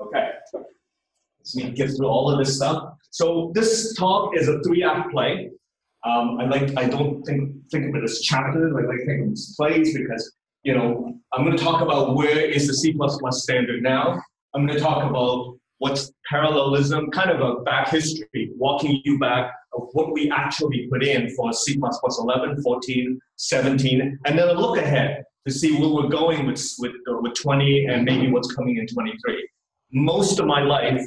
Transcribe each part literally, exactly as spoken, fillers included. Okay, let's me get through all of this stuff. So this talk is a three-act play. Um, I like I don't think think of it as chapters. I like to think of it as plays because you know I'm going to talk about where is the C plus plus standard now. I'm going to talk about what's parallelism, kind of a back history, walking you back of what we actually put in for C plus plus eleven, fourteen, seventeen, and then a look ahead to see where we're going with, with, with twenty and maybe what's coming in twenty-three. Most of my life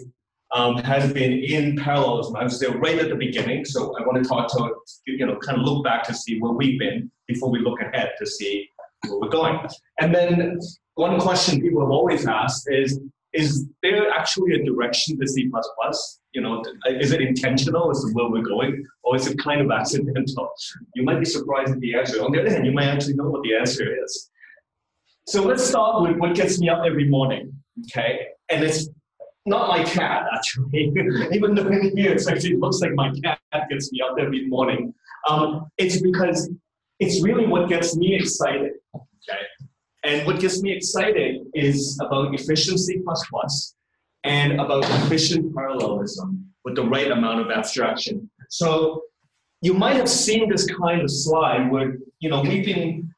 um, has been in parallelism. I was there right at the beginning, so I want to talk to, you know, kind of look back to see where we've been before we look ahead to see where we're going. And then one question people have always asked is, is there actually a direction to C plus plus? You know, is it intentional? Is it where we're going? Or is it kind of accidental? You might be surprised at the answer. On the other hand, you might actually know what the answer is. So let's start with what gets me up every morning, okay? And it's not my cat, actually. Even though in here, it's actually, it looks like my cat gets me up every morning. Um, it's because it's really what gets me excited, okay? And what gets me excited is about efficient C plus plus and about efficient parallelism with the right amount of abstraction. So you might have seen this kind of slide where, you know, we've been,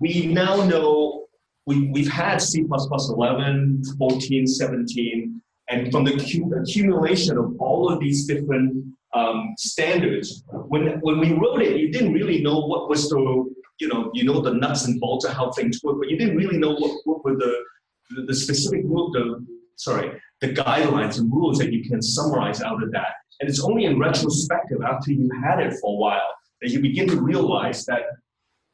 we now know, we, we've had C plus plus eleven, fourteen, seventeen, and from the accumulation of all of these different um, standards, when, when we wrote it, you didn't really know what was the, you know, you know the nuts and bolts of how things work, but you didn't really know what, what were the, the, the specific rule, the, sorry, the guidelines and rules that you can summarize out of that. And it's only in retrospective, after you had it for a while, that you begin to realize that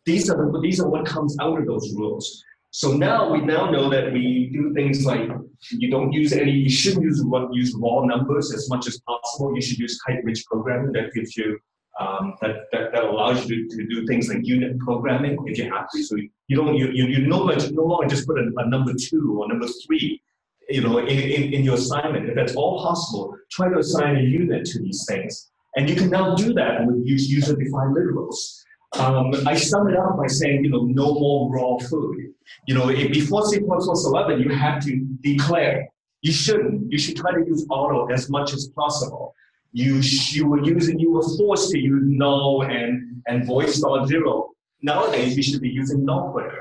these are, the, these are what comes out of those rules. So now we now know that we do things like you don't use any, you shouldn't use, use raw numbers as much as possible. You should use type-rich programming that gives you Um, that, that, that allows you to, to do things like unit programming if you have to. So you don't, you, you, you no longer, no longer just put a, a number two or number three, you know, in, in, in your assignment. If that's all possible, try to assign a unit to these things. And you can now do that with use user-defined literals. Um, I sum it up by saying, you know, no more raw food. You know, if before C plus plus eleven, you had to declare. You shouldn't. You should try to use auto as much as possible. You, you were using, you were forced to use null and, and void star zero. Nowadays, you should be using nullptr.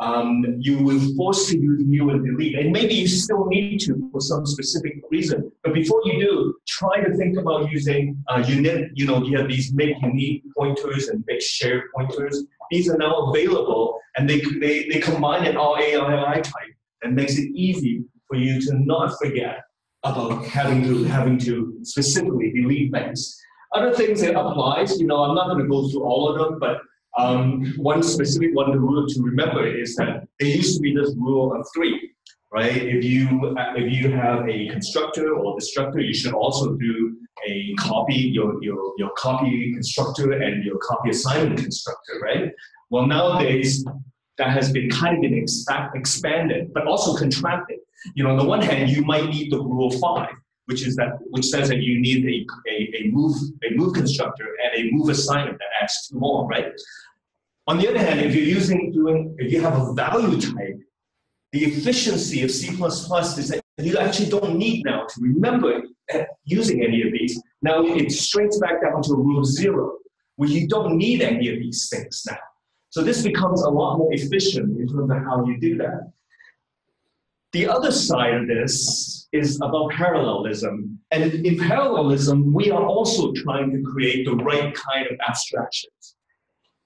Um, you were forced to use new and delete, and maybe you still need to for some specific reason. But before you do, try to think about using uh, unit, you know, you have these make unique pointers and make shared pointers. These are now available, and they, they, they combine an R A I type and makes it easy for you to not forget about having to having to specifically delete things. Other things that applies, you know, I'm not going to go through all of them, but um, one specific one the rule to remember is that there used to be this rule of three, right? If you if you have a constructor or destructor, you should also do a copy your your your copy constructor and your copy assignment constructor, right? Well, nowadays that has been kind of been ex expanded, but also contracted. You know, on the one hand, you might need the rule five, which is that which says that you need a, a, a move a move constructor and a move assignment that adds two more, right? On the other hand, if you're using doing if you have a value type, the efficiency of C plus plus is that you actually don't need now to remember using any of these. Now it straightens back down to rule zero, where you don't need any of these things now. So this becomes a lot more efficient in terms of how you do that. The other side of this is about parallelism. And in parallelism, we are also trying to create the right kind of abstractions.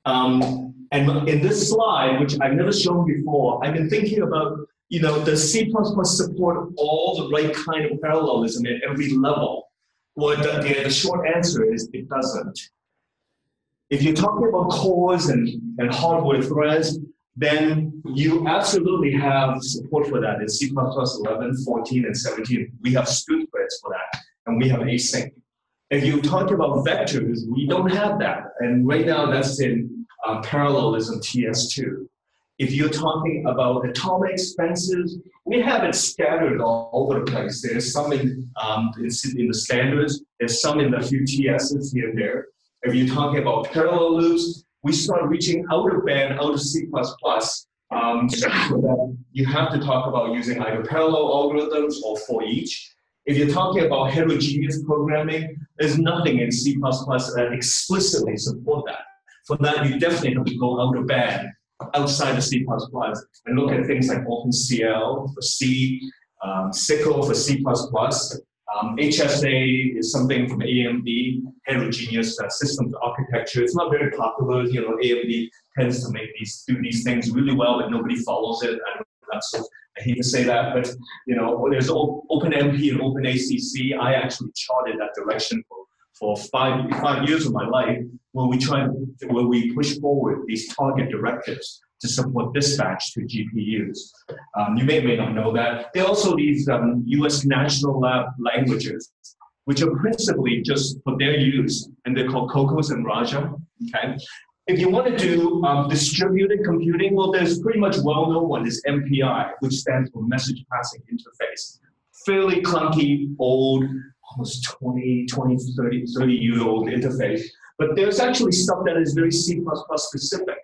Um, and in this slide, which I've never shown before, I've been thinking about, you know, does C plus plus support all the right kind of parallelism at every level? Well, the, the short answer is it doesn't. If you're talking about cores and, and hardware threads, then you absolutely have support for that in C plus plus eleven, fourteen, and seventeen. We have std grids for that, and we have async. If you talk about vectors, we don't have that. And right now, that's in uh, parallelism T S two. If you're talking about atomic fences, we have it scattered all over the place. There's some in, um, in the standards. There's some in the few T S's here and there. If you're talking about parallel loops, we start reaching out of band, out of C plus plus, Um, so that you have to talk about using either parallel algorithms or for each. If you're talking about heterogeneous programming, there's nothing in C plus plus that explicitly support that. For that, you definitely have to go out of band, outside of C plus plus, and look at things like OpenCL for C, um, SYCL for C plus plus, um, H S A is something from A M D, heterogeneous uh, systems architecture. It's not very popular, you know, A M D tends to make these, do these things really well, but nobody follows it. I, don't, that's, I hate to say that, but, you know, there's OpenMP and OpenACC. I actually charted that direction for for five, five years of my life, when we try, when we push forward these target directives to support dispatch to G P Us. Um, you may may not know that. There are also these um, U S national lab languages, which are principally just for their use, and they're called Kokkos and Raja, okay? If you want to do um, distributed computing, well, there's pretty much well-known one is M P I, which stands for Message Passing Interface. Fairly clunky, old, almost twenty, twenty, thirty, thirty year old interface. But there's actually stuff that is very C plus plus specific,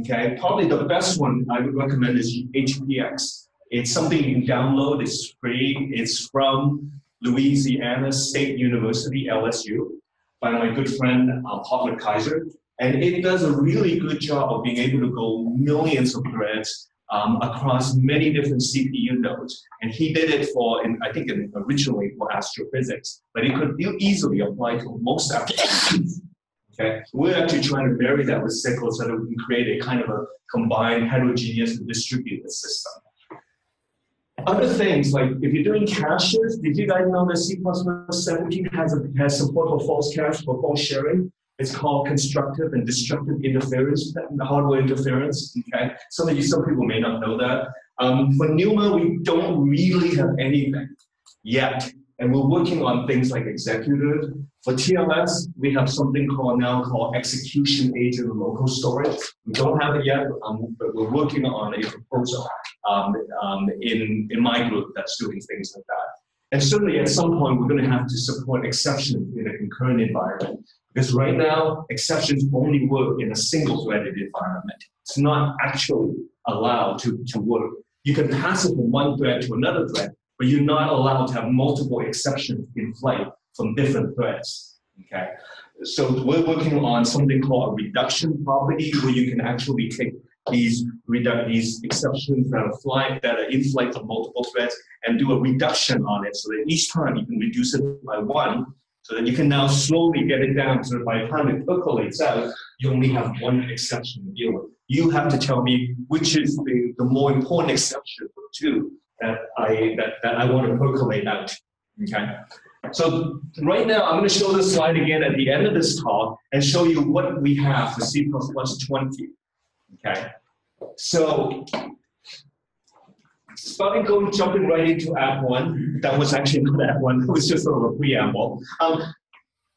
okay? Probably the best one I would recommend is H P X. It's something you can download, it's free. It's from Louisiana State University, L S U, by my good friend, uh, Hartmut Kaiser. And it does a really good job of being able to go millions of threads Um, across many different C P U nodes, and he did it for, in, I think, in, originally for astrophysics, but it could easily apply to most applications. Okay, we're actually trying to marry that with SYCL so that we can create a kind of a combined, heterogeneous, and distributed system. Other things like if you're doing caches, did you guys know that C plus plus seventeen has a, has support for false cache for false sharing? It's called constructive and destructive interference, the hardware interference, okay? Some of you, some people may not know that. Um, for NUMA, we don't really have anything yet, and we're working on things like executors. For T L S, we have something called now called execution agent local storage. We don't have it yet, um, but we're working on a proposal um, um, in, in my group that's doing things like that. And certainly at some point, we're gonna have to support exceptions in a concurrent environment. Because right now, exceptions only work in a single-threaded environment. It's not actually allowed to, to work. You can pass it from one thread to another thread, but you're not allowed to have multiple exceptions in flight from different threads, okay? So we're working on something called a reduction property, where you can actually take these, these exceptions that are, fly, that are in flight from multiple threads and do a reduction on it, so that each time you can reduce it by one, so that you can now slowly get it down, so that by the time it percolates out, you only have one exception to deal with. You have to tell me which is the, the more important exception for two that I, that, that I want to percolate out, okay? So right now, I'm gonna show this slide again at the end of this talk and show you what we have for C plus plus twenty, okay? So, starting going, jumping right into Act one. That was actually not Act one, it was just sort of a preamble. Um,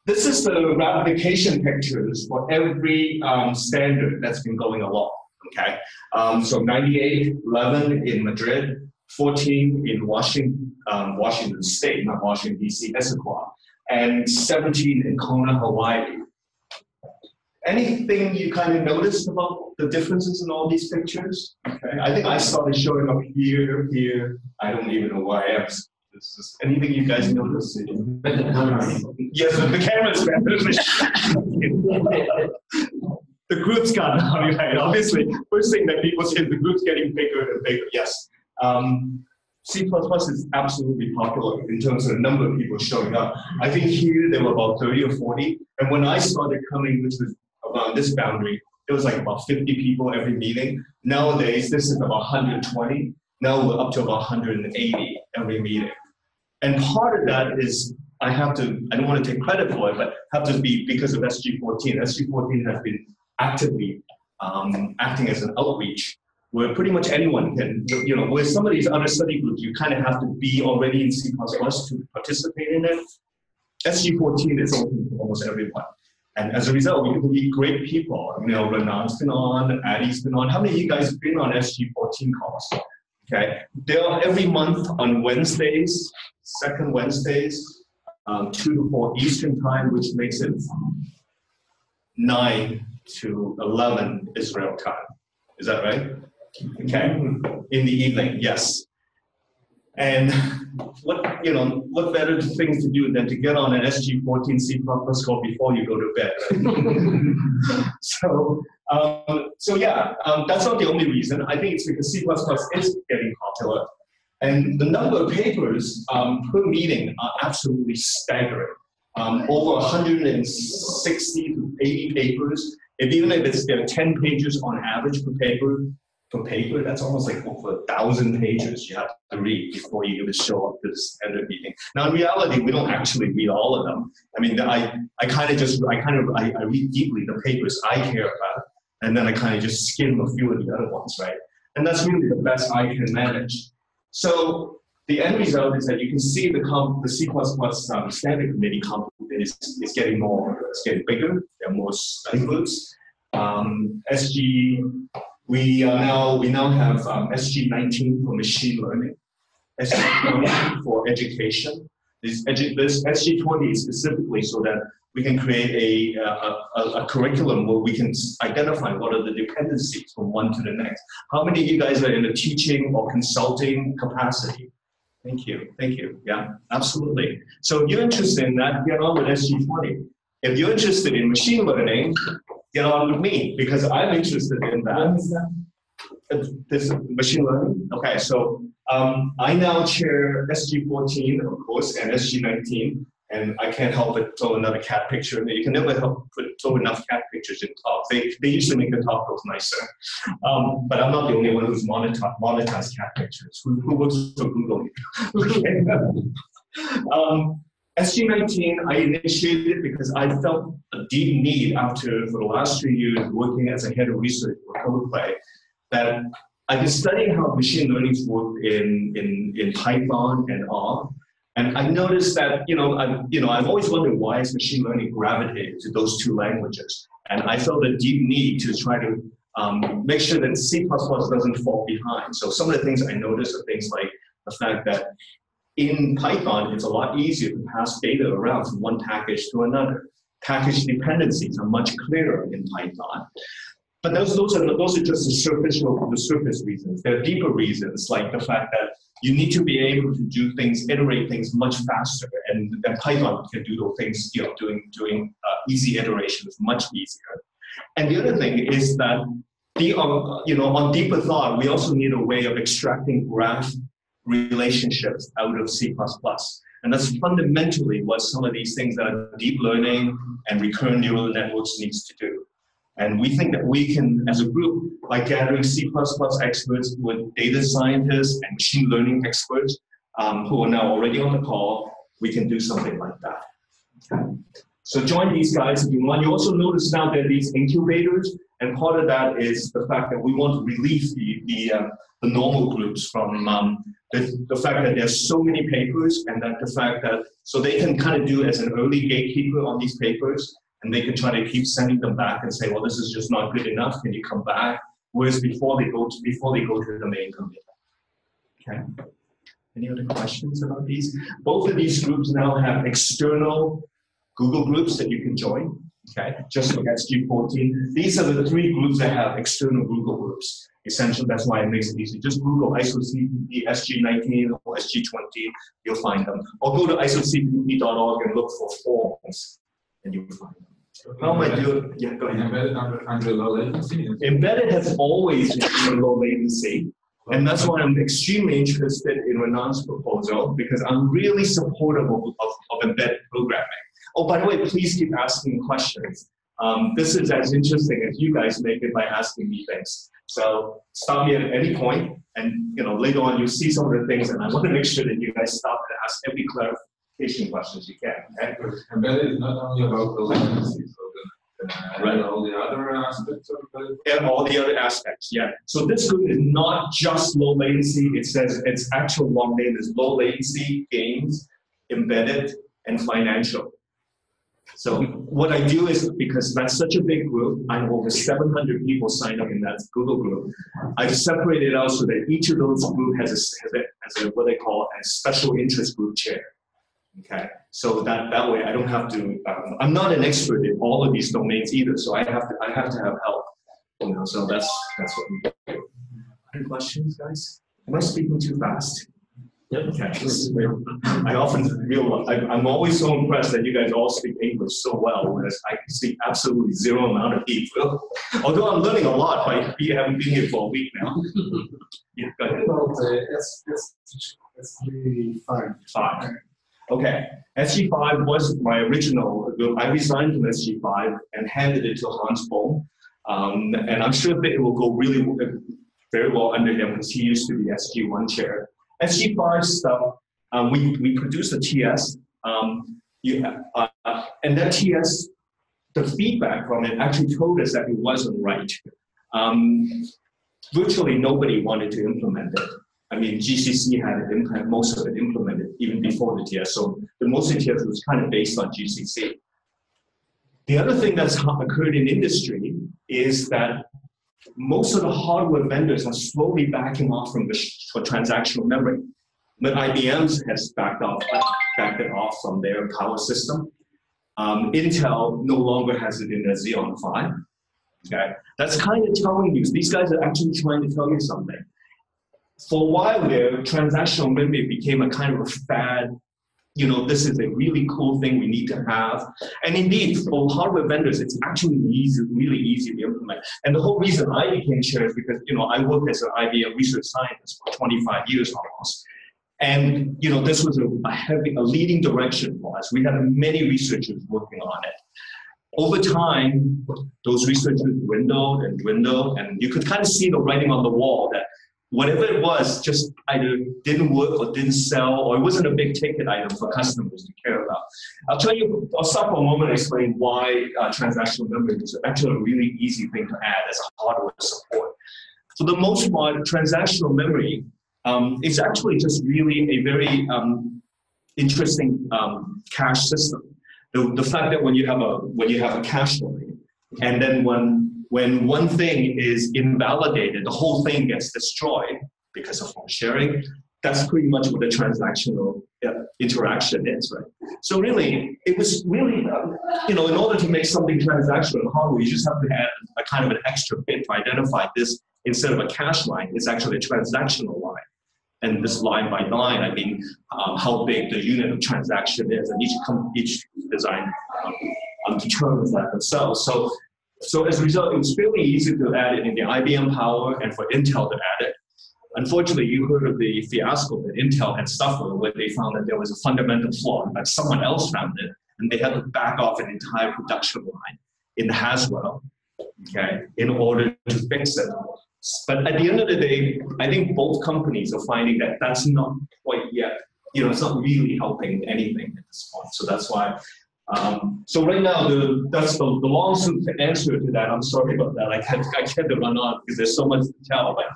this is the ratification pictures for every um, standard that's been going along, okay? Um, so ninety-eight, eleven in Madrid, fourteen in Washington, um, Washington State, not Washington, D C, Issaquah, and seventeen in Kona, Hawaii. Anything you kind of noticed about the differences in all these pictures? Okay. I think I started showing up here, here. I don't even know why I am. It's just, anything you guys noticed? Yes, the camera's the group's gotten on right. Obviously, first thing that people say, the group's getting bigger and bigger. Yes. Um, C plus plus is absolutely popular in terms of the number of people showing up. I think here there were about thirty or forty. And when I started coming, which was around this boundary, it was like about fifty people every meeting. Nowadays, this is about one hundred twenty. Now we're up to about one hundred eighty every meeting. And part of that is, I have to, I don't want to take credit for it, but have to be because of S G fourteen. S G fourteen has been actively um, acting as an outreach where pretty much anyone can, you know, with some of these other study groups, you kind of have to be already in C plus plus to participate in it. S G fourteen is open to almost everyone. And as a result, we can meet great people. You know, Renan's been on, Addie's been on. How many of you guys have been on S G fourteen calls? Okay, they are every month on Wednesdays, second Wednesdays, um, two to four Eastern time, which makes it nine to eleven Israel time. Is that right? okay, in the evening, yes. And what, you know, what better things to do than to get on an S G fourteen C++ call before you go to bed, right? So, um, so yeah, um, that's not the only reason. I think it's because C++ is getting popular. And the number of papers um, per meeting are absolutely staggering. Um, over one hundred sixty to eighty papers. If, even if it's, there are ten pages on average per paper, per paper, that's almost like over a thousand pages you have to read before you even show up to the standard meeting. Now, in reality, we don't actually read all of them. I mean, I, I kind of just, I kind of, I, I read deeply the papers I care about, and then I kind of just skim a few of the other ones, right? And that's really the best I can manage. So the end result is that you can see the, comp, the C++ um, standard committee comp is, is getting more, it's getting bigger. There are more study groups. Um, S G, we are now, we now have um, S G nineteen for machine learning, S G twenty for education. This, edu this S G twenty is specifically so that we can create a, a, a, a curriculum where we can identify what are the dependencies from one to the next. How many of you guys are in a teaching or consulting capacity? Thank you, thank you, yeah, absolutely. So if you're interested in that, get on with S G twenty. If you're interested in machine learning, get on with me, because I'm interested in that. This machine learning? Okay, so um, I now chair S G fourteen, of course, and S G nineteen. And I can't help but throw another cat picture. You can never help put throw enough cat pictures in talk. They, they usually make the talk look nicer. Um, but I'm not the only one who's monetized cat pictures. Who, who works for Google? Okay. um, S G nineteen, I initiated because I felt a deep need after, for the last three years, working as a head of research for CodePlay, that I've been studying how machine learning's worked in, in, in Python and R. And I noticed that, you know, I've, you know, I've always wondered why is machine learning gravitated to those two languages. And I felt a deep need to try to um, make sure that C++ doesn't fall behind. So some of the things I noticed are things like the fact that in Python, it's a lot easier to pass data around from one package to another. Package dependencies are much clearer in Python. But those, those, are, those are just the superficial, the surface reasons. There are deeper reasons, like the fact that you need to be able to do things, iterate things much faster, and, and Python can do those things, you know, doing, doing uh, easy iterations much easier. And the other thing is that, the, uh, you know, on deeper thought, we also need a way of extracting graph relationships out of C++. And that's fundamentally what some of these things that are deep learning and recurrent neural networks needs to do. And we think that we can, as a group, by gathering C++ experts with data scientists and machine learning experts um, who are now already on the call, we can do something like that. Okay. So join these guys if you want. You also notice now there are these incubators, and part of that is the fact that we want to relieve the, the, uh, the normal groups from um, the, the fact that there's so many papers, and that the fact that, so they can kind of do as an early gatekeeper on these papers. And they can try to keep sending them back and say, well, this is just not good enough. Can you come back? Whereas before they go to, before they go to the main committee. Okay. Any other questions about these? Both of these groups now have external Google groups that you can join. Okay. Just like S G fourteen. These are the three groups that have external Google groups. Essentially, that's why it makes it easy. Just Google I S O C P P, S G nineteen, or S G twenty. You'll find them. Or go to I S O C P P dot org and look for forms, and you will find them. How am I doing? Yeah, go ahead. Embedded under, under low latency. Embedded has always been low latency. And that's why I'm extremely interested in Renan's proposal, because I'm really supportive of, of, of embedded programming. Oh, by the way, please keep asking questions. Um, this is as interesting as you guys make it by asking me things. So stop me at any point, and you know later on you'll see some of the things, and I want to make sure that you guys stop and ask every clarification questions you can. Okay? Embedded is not only about the latency, so then, uh, right. all the other aspects of embedded. And all the other aspects, yeah. So this group is not just low latency. It says its actual long name is low latency, games, embedded, and financial. So what I do is, because that's such a big group, I have over seven hundred people sign up in that Google group. I've separated out so that each of those groups has a, has a, has a what they call a special interest group chair. Okay, so that, that way I don't have to, um, I'm not an expert in all of these domains either, so I have to, I have to have help, you know, so that's, that's what we do. Any questions, guys? Am I speaking too fast? Yep. Okay. I often realize I'm always so impressed that you guys all speak English so well, whereas I can speak absolutely zero amount of Hebrew. Although I'm learning a lot by having been here for a week now. Yeah, go ahead. Well, S G five. Five. Okay. S G five was my original. I resigned from S G five and handed it to Hans Bohm, um, and I'm sure that it will go really very well under him because he used to be S G one chair. S G five stuff, um, we, we produce a T S, um, you, uh, uh, and that T S, the feedback from it actually told us that it wasn't right. Um, virtually nobody wanted to implement it. I mean, G C C had it, most of it implemented even before the T S, so the most of the T S was kind of based on G C C. The other thing that's occurred in industry is that most of the hardware vendors are slowly backing off from the transactional memory. But I B M has backed off, backed it off from their power system. Um, Intel no longer has it in their Xeon five. Okay, that's kind of telling you these guys are actually trying to tell you something. For a while there, transactional memory became a kind of a fad. You know, this is a really cool thing we need to have. And indeed, for hardware vendors, it's actually easy, really easy to implement. And the whole reason I became chair is because, you know, I worked as an I B M research scientist for twenty-five years almost. And, you know, this was a, a, heavy, a leading direction for us. We had many researchers working on it. Over time, those researchers dwindled and dwindled, and you could kind of see the writing on the wall that whatever it was, just either didn't work or didn't sell, or it wasn't a big ticket item for customers to care about. I'll tell you, I'll stop for a moment and explain why uh, transactional memory is actually a really easy thing to add as a hardware support. For the most part, transactional memory um, is actually just really a very um, interesting um, cache system. The, the fact that when you have a when you have a cache line, and then when When one thing is invalidated, the whole thing gets destroyed because of fault sharing. That's pretty much what the transactional uh, interaction is, right? So really, it was really, um, you know, in order to make something transactional and hardware, you just have to add a kind of an extra bit to identify this. Instead of a cache line, it's actually a transactional line. And this line by line, I mean, um, how big the unit of transaction is, and each, each design um, um, determines that themselves. So, So as a result, it was fairly easy to add it in the I B M power and for Intel to add it. Unfortunately, you heard of the fiasco that Intel had suffered where they found that there was a fundamental flaw that someone else found it, and they had to back off an entire production line in Haswell, okay, in order to fix it. But at the end of the day, I think both companies are finding that that's not quite yet, you know, it's not really helping anything at this point. So that's why. Um, so right now, the, that's the, the long answer to that. I'm sorry about that. I can't, I can't run on because there's so much to tell. But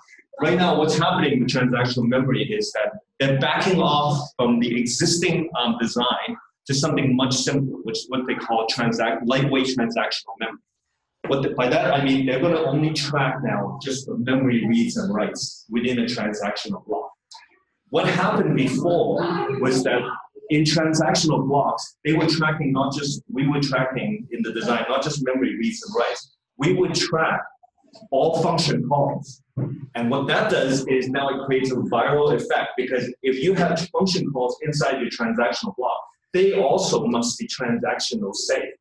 right now, what's happening with transactional memory is that they're backing off from the existing um, design to something much simpler, which is what they call transact, lightweight transactional memory. What the, by that, I mean they're going to only track now just the memory reads and writes within a transactional block. What happened before was that in transactional blocks, they were tracking not just, we were tracking in the design, not just memory reads and writes. We would track all function calls. And what that does is now it creates a viral effect, because if you have function calls inside your transactional block, they also must be transactional safe.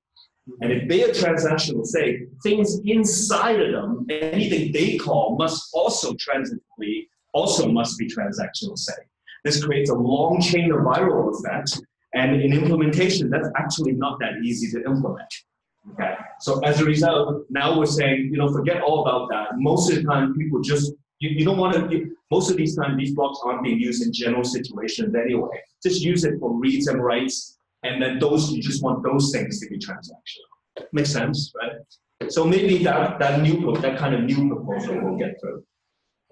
And if they are transactional safe, things inside of them, anything they call must also transitively, also must be transactional safe. This creates a long chain of viral effects, and in implementation, that's actually not that easy to implement. Okay, so as a result, now we're saying, you know, forget all about that. Most of the time, people just you, you don't want to. You, most of these times, these blocks aren't being used in general situations anyway. Just use it for reads and writes, and then those you just want those things to be transactional. Makes sense, right? So maybe that that new that kind of new proposal will get through.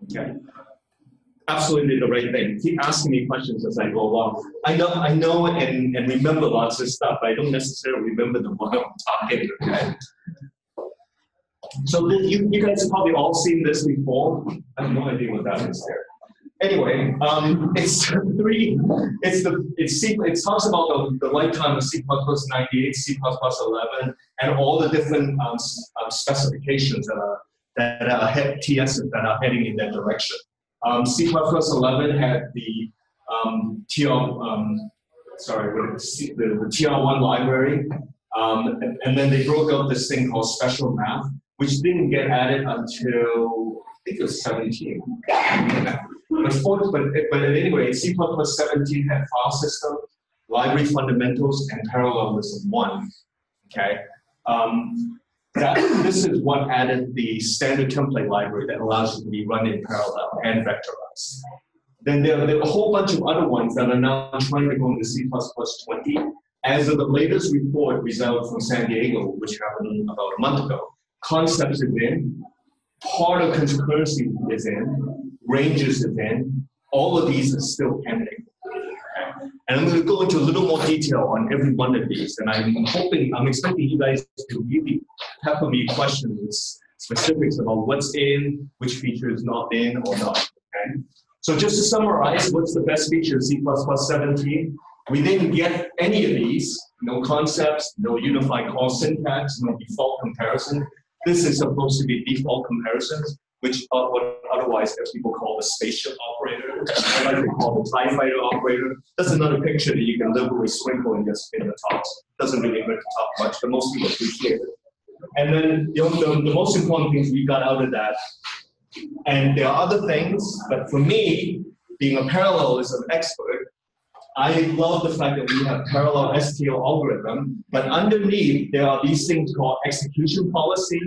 Okay. Absolutely the right thing. Keep asking me questions as I go along. I know, I know, and, and remember lots of stuff. I don't necessarily remember them while I'm talking. Okay? So you, you guys have probably all seen this before. I have no idea what that is there. Anyway, um, it's three. It's the it's C, it talks about the, the lifetime of C plus plus ninety-eight, C plus plus eleven, and all the different um, specifications that are that are head T Ss that are heading in that direction. Um, C plus plus eleven had the um, T R one library, um, and, and then they broke out this thing called special math, which didn't get added until I think it was seventeen. But, for, but, but anyway, C plus plus seventeen had file system, library fundamentals, and parallelism one. Okay, um, that, this is what added the standard template library that allows you to be run in parallel and vectorized. Then there, there are a whole bunch of other ones that are now trying to go into C plus plus twenty. As of the latest report result from San Diego, which happened about a month ago, concepts is in, part of concurrency is in, ranges is in, all of these are still pending. Okay. And I'm going to go into a little more detail on every one of these, and I'm hoping, I'm expecting you guys to really pepper me questions with specifics about what's in, which feature is not in or not. Okay. So just to summarize, what's the best feature of C plus plus seventeen? We didn't get any of these. No concepts, no unified call syntax, no default comparison. This is supposed to be default comparisons, which are what otherwise people call the spaceship operator. I like to call the TIE fighter operator. That's another picture that you can liberally sprinkle in just in the talks. Doesn't really matter to talk much, but most people appreciate it. And then you know, the, the most important things we got out of that, and there are other things, but for me, being a parallelism expert, I love the fact that we have parallel S T L algorithm, but underneath there are these things called execution policies,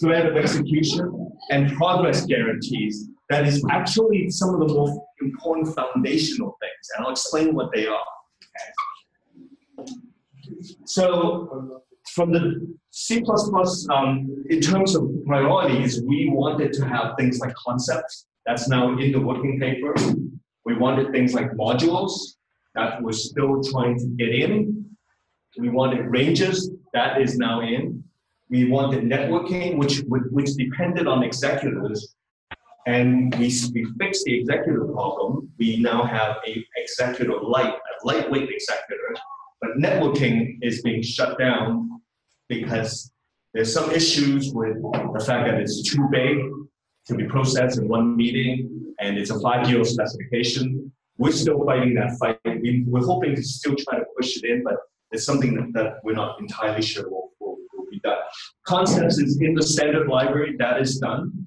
thread of execution, and progress guarantees. That is actually some of the most important foundational things, and I'll explain what they are. Okay. So from the C plus plus, um, in terms of priorities, we wanted to have things like concepts. That's now in the working paper. We wanted things like modules that we're still trying to get in. We wanted ranges, that is now in. We wanted networking, which, which depended on executors. And we, we fixed the executor problem. We now have a executor light, a lightweight executor. But networking is being shut down because there's some issues with the fact that it's too big to be processed in one meeting, and it's a five-year specification. We're still fighting that fight. We, we're hoping to still try to push it in, but it's something that, that we're not entirely sure will, will, will be done. Concepts is in the standard library. That is done.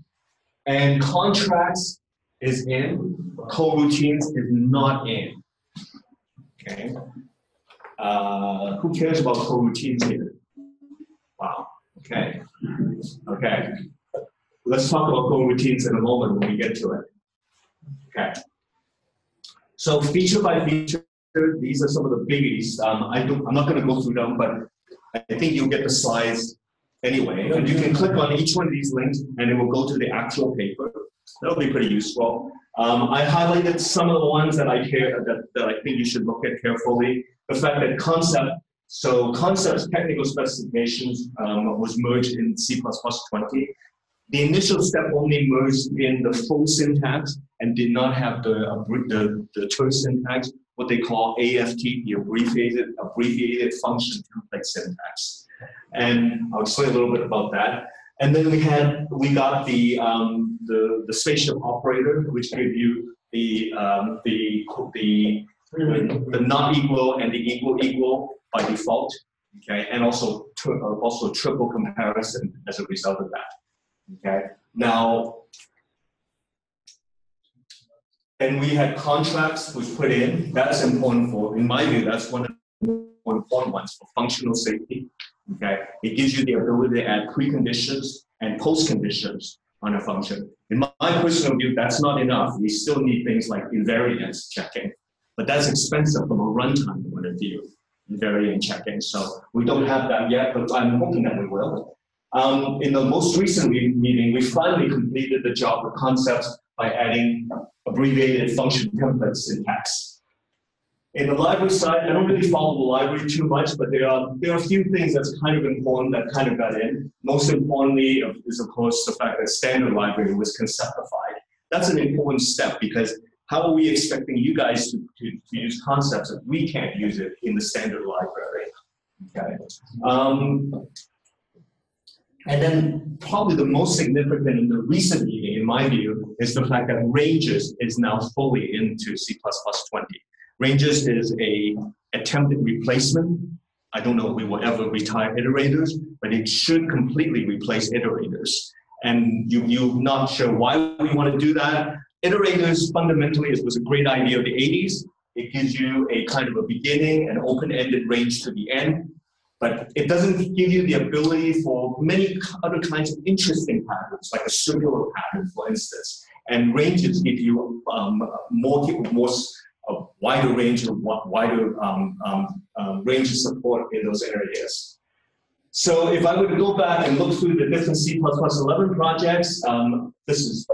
And contracts is in. Coroutines is not in. Okay. Uh, who cares about coroutines here? Wow. Okay. Okay. Let's talk about coroutines in a moment when we get to it. Okay. So feature by feature, these are some of the biggies. Um, I don't, I'm not going to go through them, but I think you'll get the slides anyway. And you can click on each one of these links, and it will go to the actual paper. That'll be pretty useful. Um, I highlighted some of the ones that I care that, that I think you should look at carefully. The fact that concept, so concepts technical specifications um, was merged in C plus plus twenty. The initial step only merged in the full syntax and did not have the uh, the, the terse syntax, what they call A F T, the abbreviated abbreviated function template syntax. And I'll explain a little bit about that. And then we had we got the um, the the spaceship operator, which gave you the um, the the the not equal and the equal equal by default. Okay, and also also triple comparison as a result of that. Okay. Now, and we had contracts was put in. That's important for, in my view, that's one of the important ones for functional safety. Okay. It gives you the ability to add preconditions and postconditions on a function. In my, my personal view, that's not enough. We still need things like invariance checking, but that's expensive from a runtime point of view. Invariant checking. So we don't have that yet, but I'm hoping that we will. Um, in the most recent meeting, we finally completed the job of concepts by adding abbreviated function template syntax. In the library side, I don't really follow the library too much, but there are there are a few things that's kind of important that kind of got in. Most importantly is, of course, the fact that standard library was conceptified. That's an important step because how are we expecting you guys to, to, to use concepts if we can't use it in the standard library? Okay. Um, And then probably the most significant in the recent meeting, in my view, is the fact that ranges is now fully into C plus plus twenty. Ranges is a attempted replacement. I don't know if we will ever retire iterators, but it should completely replace iterators. And you, you're not sure why we want to do that. Iterators fundamentally is, was a great idea of the eighties. It gives you a kind of a beginning, an open-ended range to the end. But it doesn't give you the ability for many other kinds of interesting patterns, like a circular pattern, for instance. And ranges give you um, more, more a wider range of wider um, um, uh, range of support in those areas. So if I were to go back and look through the different C plus plus eleven projects, um, this is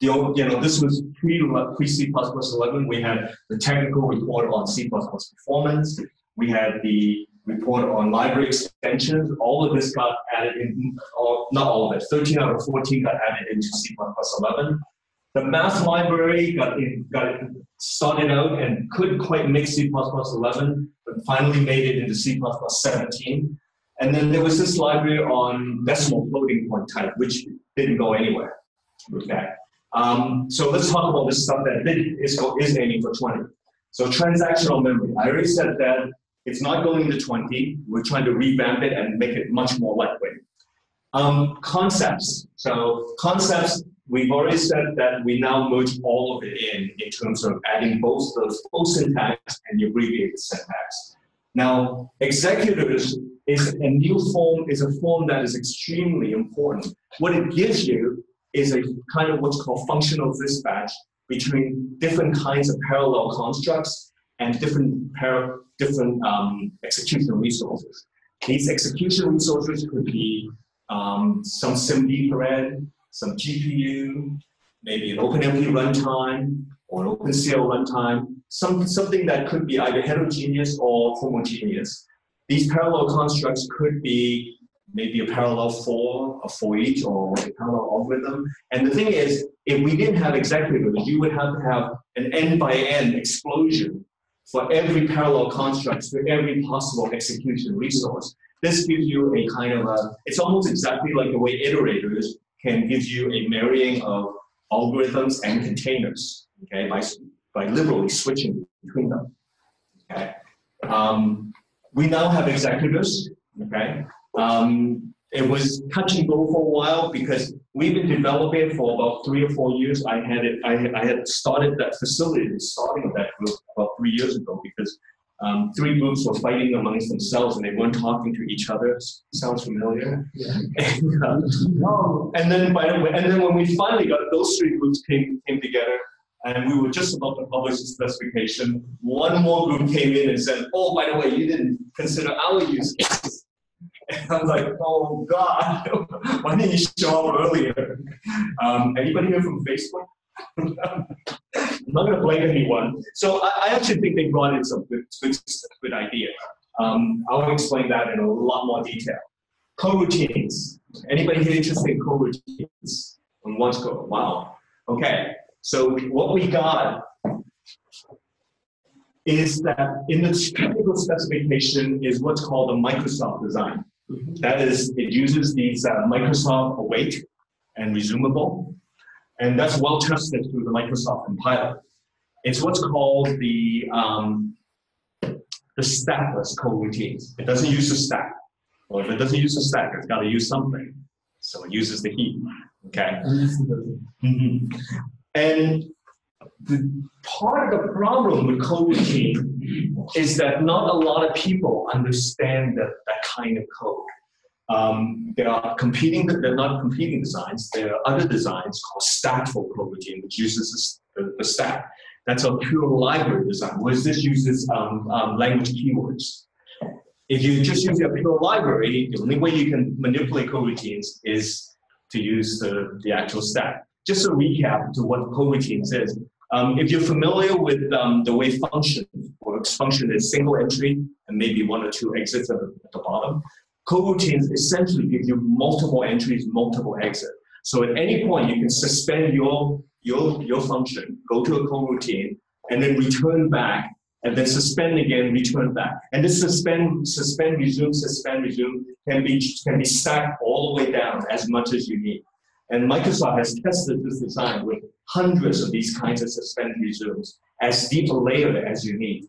the old, you know this was pre pre C plus plus eleven. We had the technical report on C plus plus performance. We had the report on library extensions. All of this got added in, all, not all of it, thirteen out of fourteen got added into C plus plus eleven. The math library got, in, got started out and couldn't quite make C plus plus eleven, but finally made it into C plus plus seventeen. And then there was this library on decimal floating point type, which didn't go anywhere with that. Um, so let's talk about this stuff that is, is aiming for twenty. So transactional memory, I already said that. It's not going into twenty. We're trying to revamp it and make it much more lightweight. Um, concepts. So concepts, we've already said that we now merge all of it in, in terms of adding both those full syntax and the abbreviated syntax. Now, executors is a new form, is a form that is extremely important. What it gives you is a kind of what's called functional dispatch between different kinds of parallel constructs and different parallel different um, execution resources. These execution resources could be um, some SIMD thread, some G P U, maybe an OpenMP runtime or an OpenCL runtime, some, something that could be either heterogeneous or homogeneous. These parallel constructs could be maybe a parallel for, a for each, or a parallel algorithm. And the thing is, if we didn't have executors, you would have to have an end by end explosion for every parallel construct to every possible execution resource. This gives you a kind of a, it's almost exactly like the way iterators can give you a marrying of algorithms and containers, okay, by, by liberally switching between them, okay. Um, we now have executors, okay. Um, it was touch and go for a while because we've been developing it for about three or four years. I had it. I had, I had started that facility, starting that group about three years ago because um, three groups were fighting amongst themselves and they weren't talking to each other. Sounds familiar. Yeah. and, uh, no. and then by the way, and then when we finally got those three groups came came together and we were just about to publish the specification. One more group came in and said, "Oh, by the way, you didn't consider our use cases." And I was like, oh God, why didn't you show up earlier? Um, anybody here from Facebook? I'm not going to blame anyone. So I, I actually think they brought in some good, good, good idea. Um, I'll explain that in a lot more detail. Coroutines. Anybody here interested in coroutines? On one score, wow. Okay, so what we got is that in the technical specification is what's called a Microsoft design. That is, it uses these uh, Microsoft await and resumable, and that's well tested through the Microsoft compiler. It's what's called the, um, the stackless coroutines. It doesn't use the stack. Well, if it doesn't use the stack, it's got to use something. So it uses the heap, okay? Mm-hmm. And the part of the problem with coroutine is that not a lot of people understand that, that kind of code. Um, there are competing, they're not competing designs, there are other designs called statful coroutine, which uses the, the stack. That's a pure library design, whereas this uses um, um, language keywords. If you just use a pure library, the only way you can manipulate coroutines is to use the, the actual stack. Just a recap to what coroutines is. Um, if you're familiar with um, the way function works, function is single entry and maybe one or two exits at the, at the bottom. Coroutines essentially give you multiple entries, multiple exits. So at any point, you can suspend your, your, your function, go to a coroutine, and then return back and then suspend again, return back. And this suspend, suspend, resume, suspend, resume can be, can be stacked all the way down as much as you need. And Microsoft has tested this design with hundreds of these kinds of suspend resumes, as deep a layer as you need.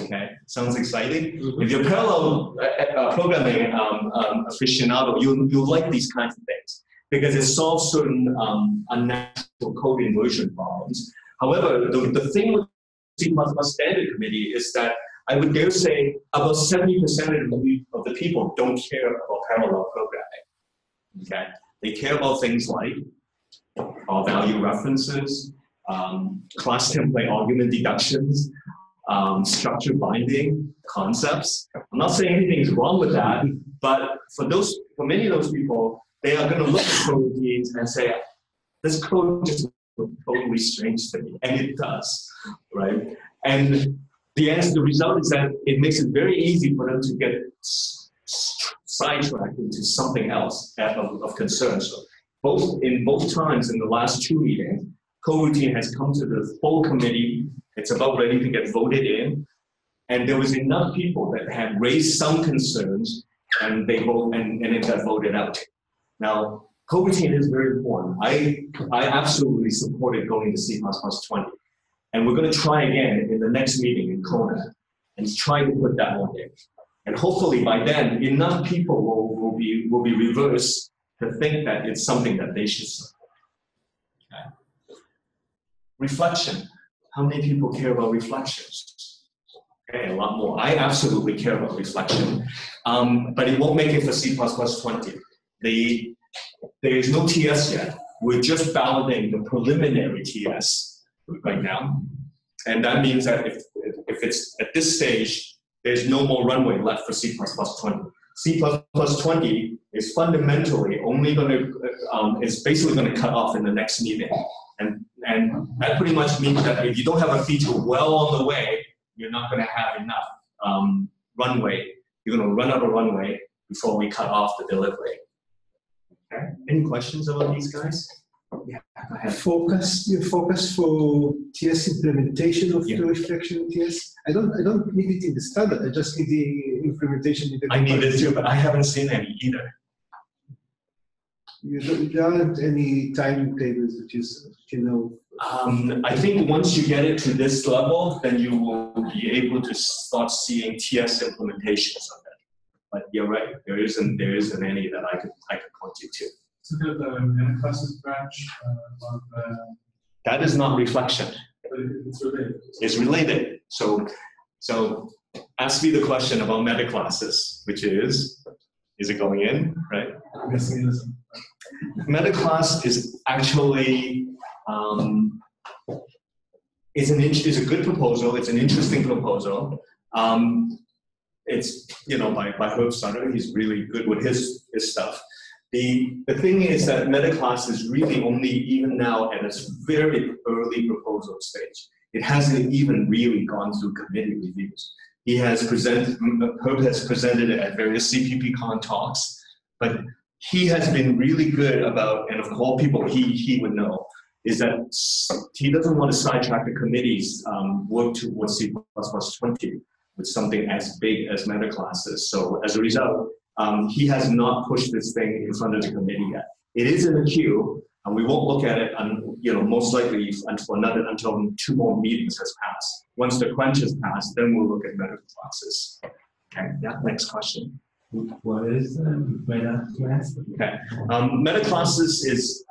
Okay, sounds exciting. Mm-hmm. If you're parallel uh, uh, programming um, um, aficionado, you'll, you'll like these kinds of things because it solves certain um, unnatural code inversion problems. However, the, the thing with C plus plus standard committee is that I would dare say about seventy percent of the people don't care about parallel programming. Okay, they care about things like all value references, um, class template argument deductions, Um, structure binding concepts. I'm not saying anything is wrong with that, but for those, for many of those people, they are going to look at code routines and say, "This code just looks totally strange to me," and it does, right? And the answer, the result is that it makes it very easy for them to get sidetracked into something else of, of concern. So, both in both times in the last two meetings, code routine has come to the full committee. It's about ready to get voted in, and there was enough people that had raised some concerns, and they vote, and, and it got voted out. Now, code routine is very important. I, I absolutely supported going to C plus plus twenty, and we're going to try again in the next meeting in Kona, and try to put that one in. And hopefully by then, enough people will, will be will be reversed to think that it's something that they should support. Okay. Reflection. How many people care about reflections? Okay, a lot more. I absolutely care about reflection, um, but it won't make it for C plus plus twenty. The, there is no T S yet. We're just validating the preliminary T S right now, and that means that if, if it's at this stage, there's no more runway left for C plus plus twenty. C plus plus twenty is fundamentally only going to, um, is basically going to cut off in the next meeting. And, and that pretty much means that if you don't have a feature well on the way, you're not going to have enough um, runway. You're going to run out of runway before we cut off the delivery. Okay. Any questions about these guys? Yeah, go ahead. Focus, your focus for T S implementation of yeah. the reflection T S. I don't, I don't need it in the standard. I just need the implementation. In the I need it too, but I haven't seen any either. You don't, there aren't any timetables that you, you know. Um, I think once you get it to this level, then you will be able to start seeing T S implementations of it. But you're right, there isn't there isn't any that I could I could point you to. So there's a classes branch uh, of, uh, that is not reflection. But it's related. It's related. So so ask me the question about meta classes, which is is it going in, right? I'm guessing it isn't. Metaclass is actually um, is an is a good proposal. It's an interesting proposal. Um, it's you know by by Herb Sutter. He's really good with his his stuff. The the thing is that metaclass is really only even now at its very early proposal stage. It hasn't even really gone through committee reviews. He has presented Herb has presented it at various C P P Con talks, but he has been really good about, and of all people he, he would know, is that he doesn't want to sidetrack the committee's um, work towards C plus plus twenty with something as big as meta classes. So as a result, um, he has not pushed this thing in front of the committee yet. It is in the queue, and we won't look at it, un, you know, most likely until another until two more meetings has passed. Once the crunch has passed, then we'll look at meta classes. Okay, yeah, next question. What is um, meta class? Okay, um, meta classes is.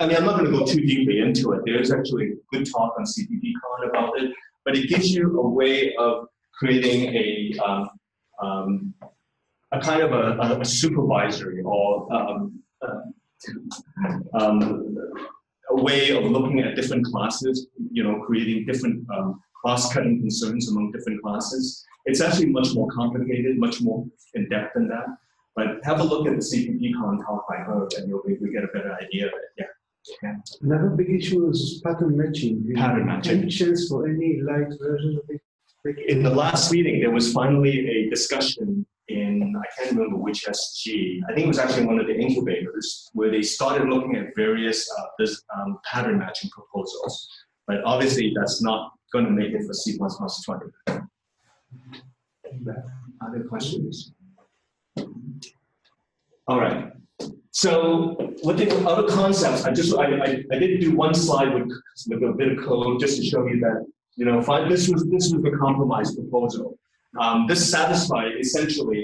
I mean, I'm not going to go too deeply into it. There's actually a good talk on C P P Con about it, but it gives you a way of creating a um, um, a kind of a, a, a supervisory or um, uh, um, a way of looking at different classes. You know, creating different um, cross-cutting concerns among different classes. It's actually much more complicated, much more in depth than that. But have a look at the C P P Con talk by Herb, and you'll be, you'll get a better idea of it. Yeah. Yeah. Another big issue is pattern matching. Pattern matching. Any chance for any light version of it? In the last meeting, there was finally a discussion in I can't remember which S G. I think it was actually one of the incubators where they started looking at various uh, this, um, pattern matching proposals. But obviously, that's not going to make it for C plus plus twenty. Other questions? All right. So with the other concepts, I just I, I, I did do one slide with, with a bit of code just to show you that, you know, if I, this was this was the compromise proposal. Um, this satisfied essentially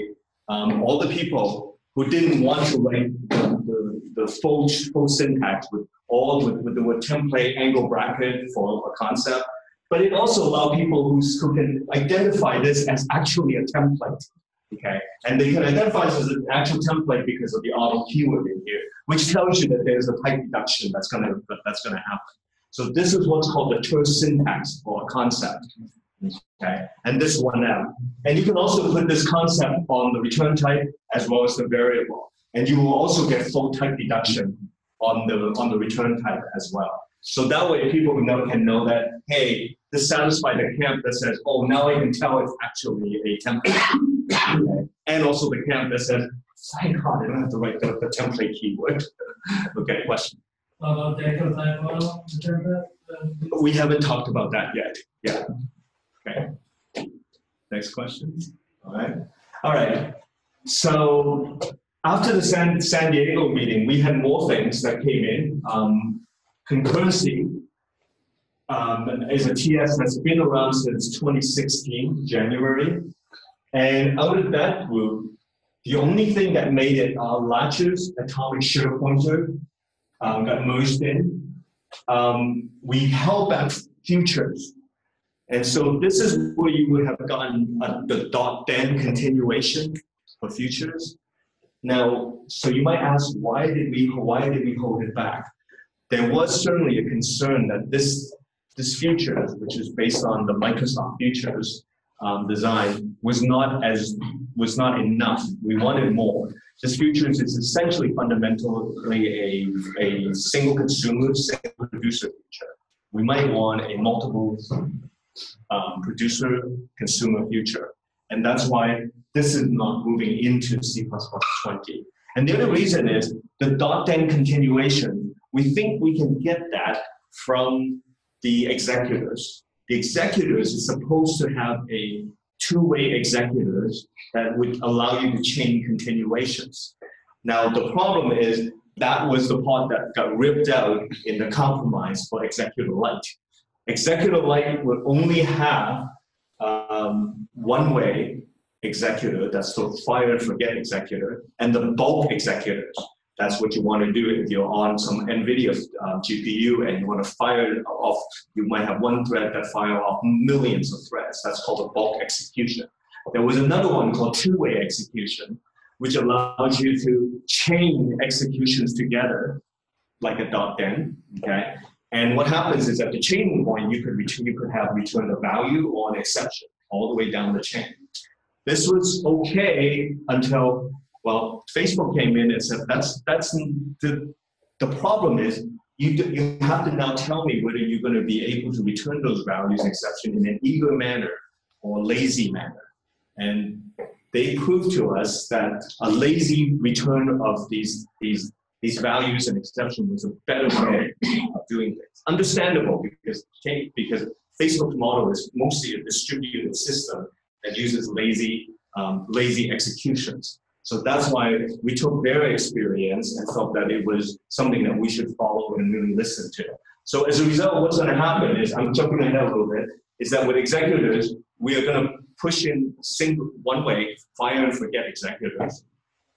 um, all the people who didn't want to write the, the, the full full syntax with all with, with the with template angle bracket for a concept, but it also allowed people who's, who can identify this as actually a template. Okay, and they can identify this as an actual template because of the auto keyword in here, which tells you that there's a type reduction that's going to that's going to happen. So this is what's called the terse syntax or concept. Okay, and this one out, and you can also put this concept on the return type as well as the variable, and you will also get full type deduction on the on the return type as well. So that way, people who know can know that, hey, this satisfies the camp that says, oh, now I can tell it's actually a template. Okay. And also the camp that says, thank God I don't have to write the, the template keyword. Okay, question? Uh, we haven't talked about that yet. Yeah. Okay. Next question. All right. All right. So after the San, San Diego meeting, we had more things that came in. Um, concurrency um, is a T S that's been around since twenty sixteen, January. And out of that group, the only thing that made it our uh, Latch's atomic sugar pointer um, got merged in. Um, we held back futures. And so this is where you would have gotten uh, the dot then continuation for futures. Now, so you might ask, why did we why did we hold it back? There was certainly a concern that this this future, which is based on the Microsoft futures, Um, design was not as was not enough. We wanted more. This futures is essentially fundamentally a, a single consumer, single producer future. We might want a multiple um, producer consumer future, and that's why this is not moving into C plus plus twenty. And the other reason is the dot end continuation. We think we can get that from the executors. The executors is supposed to have a two-way executors that would allow you to chain continuations. Now, the problem is that was the part that got ripped out in the compromise for executor light. Executor light would only have um, one-way executor, that's the fire and forget executor, and the bulk executors. That's what you want to do if you're on some NVIDIA um, G P U and you want to fire off. You might have one thread that fire off millions of threads. That's called a bulk execution. There was another one called two-way execution, which allows you to chain executions together, like a dot den. Okay, and what happens is at the chaining point, you could return, you could have return a value or an exception all the way down the chain. This was okay until. Well, Facebook came in and said, that's, that's the, the problem is you, do, you have to now tell me whether you're going to be able to return those values exception in an eager manner or lazy manner. And they proved to us that a lazy return of these, these, these values and exception was a better way of doing things. Understandable because, because Facebook's model is mostly a distributed system that uses lazy, um, lazy executions. So that's why we took their experience and felt that it was something that we should follow and really listen to. So as a result, what's going to happen is, I'm jumping ahead a little bit, is that with executors, we are going to push in single, one way, fire and forget executors,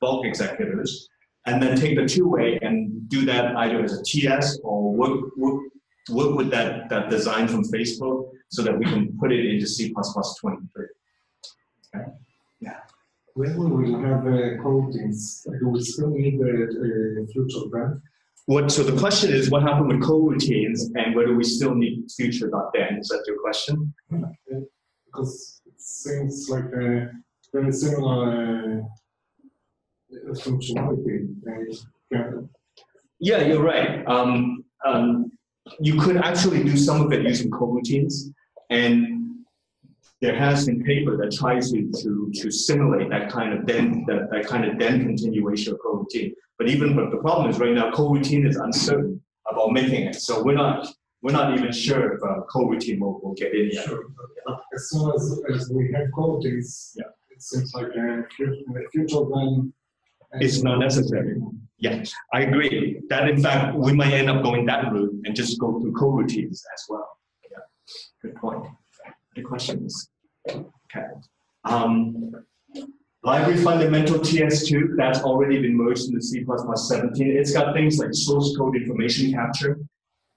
bulk executors, and then take the two-way and do that either as a T S or work, work, work with that, that design from Facebook so that we can put it into C plus plus twenty-three. Okay? Yeah. When will we have uh, coroutines? Do we still need a uh, future then? What? So the question is, what happened with coroutines, and whether we still need future dot then? Is that your question? Okay. Because it seems like a very similar uh, functionality. Yeah. Yeah, you're right. Um, um, you could actually do some of it using coroutines, and. There has been paper that tries to, to, to simulate that kind of then that, that kind of then continuation of coroutine. But even but the problem is right now coroutine is uncertain about making it. So we're not we're not even sure if uh, coroutine will, will get in yet. Sure. Yeah. As soon as, as we have coroutines, yeah. it seems like in the future then it's not necessary. Yeah, I agree. That in fact we might end up going that route and just go through coroutines as well. Yeah, good point. Any questions? Okay. Um, Library fundamental T S two, that's already been merged into C plus plus seventeen. It's got things like source code information capture.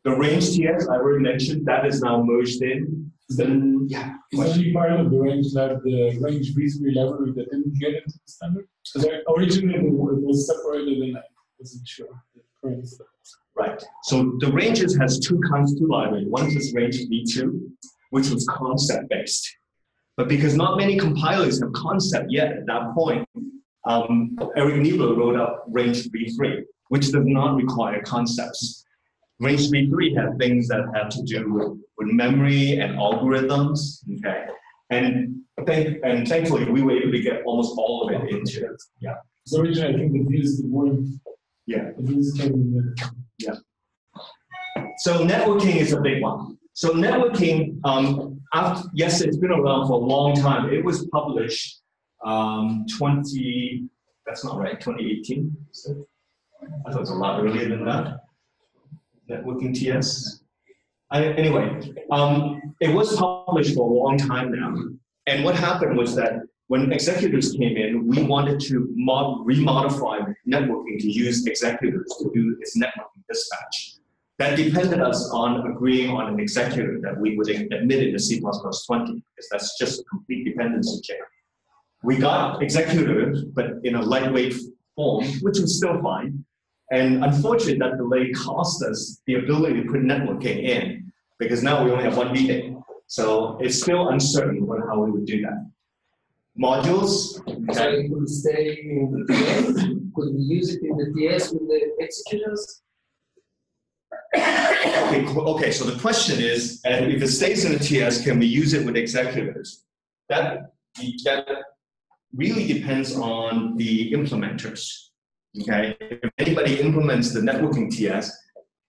The range T S, I already mentioned, that is now merged in. Then, yeah. Is only part of the range that the range B three library that didn't get into the standard? Because originally it was separated and I wasn't sure. Right. So the ranges has two kinds of library. One is range V two, which was concept based. But because not many compilers have concept yet at that point, um, Eric Niebler wrote up range v three, which does not require concepts. Range v three has things that have to do with, with memory and algorithms. Okay, and thank, and thankfully we were able to get almost all of it into it. Yeah. So originally, I think the view is the word. Yeah. The view is the yeah. So networking is a big one. So networking. Um, After, yes, it's been around for a long time. It was published um, twenty. That's not right. twenty eighteen. So I thought it was a lot earlier than that. Networking T S. I, anyway, um, it was published for a long time now. And what happened was that when executors came in, we wanted to mod, remodify networking to use executors to do its networking dispatch. That depended us on agreeing on an executor that we would admit into C plus plus twenty, because that's just a complete dependency chain. We got executor, but in a lightweight form, which was still fine. And unfortunately, that delay cost us the ability to put networking in, because now we only have one meeting. So it's still uncertain on how we would do that. Modules. So it would stay in the T S? Could we use it in the T S with the executors? Okay, okay, so the question is, and if it stays in the T S, can we use it with executors? That, that really depends on the implementers. Okay, if anybody implements the networking T S,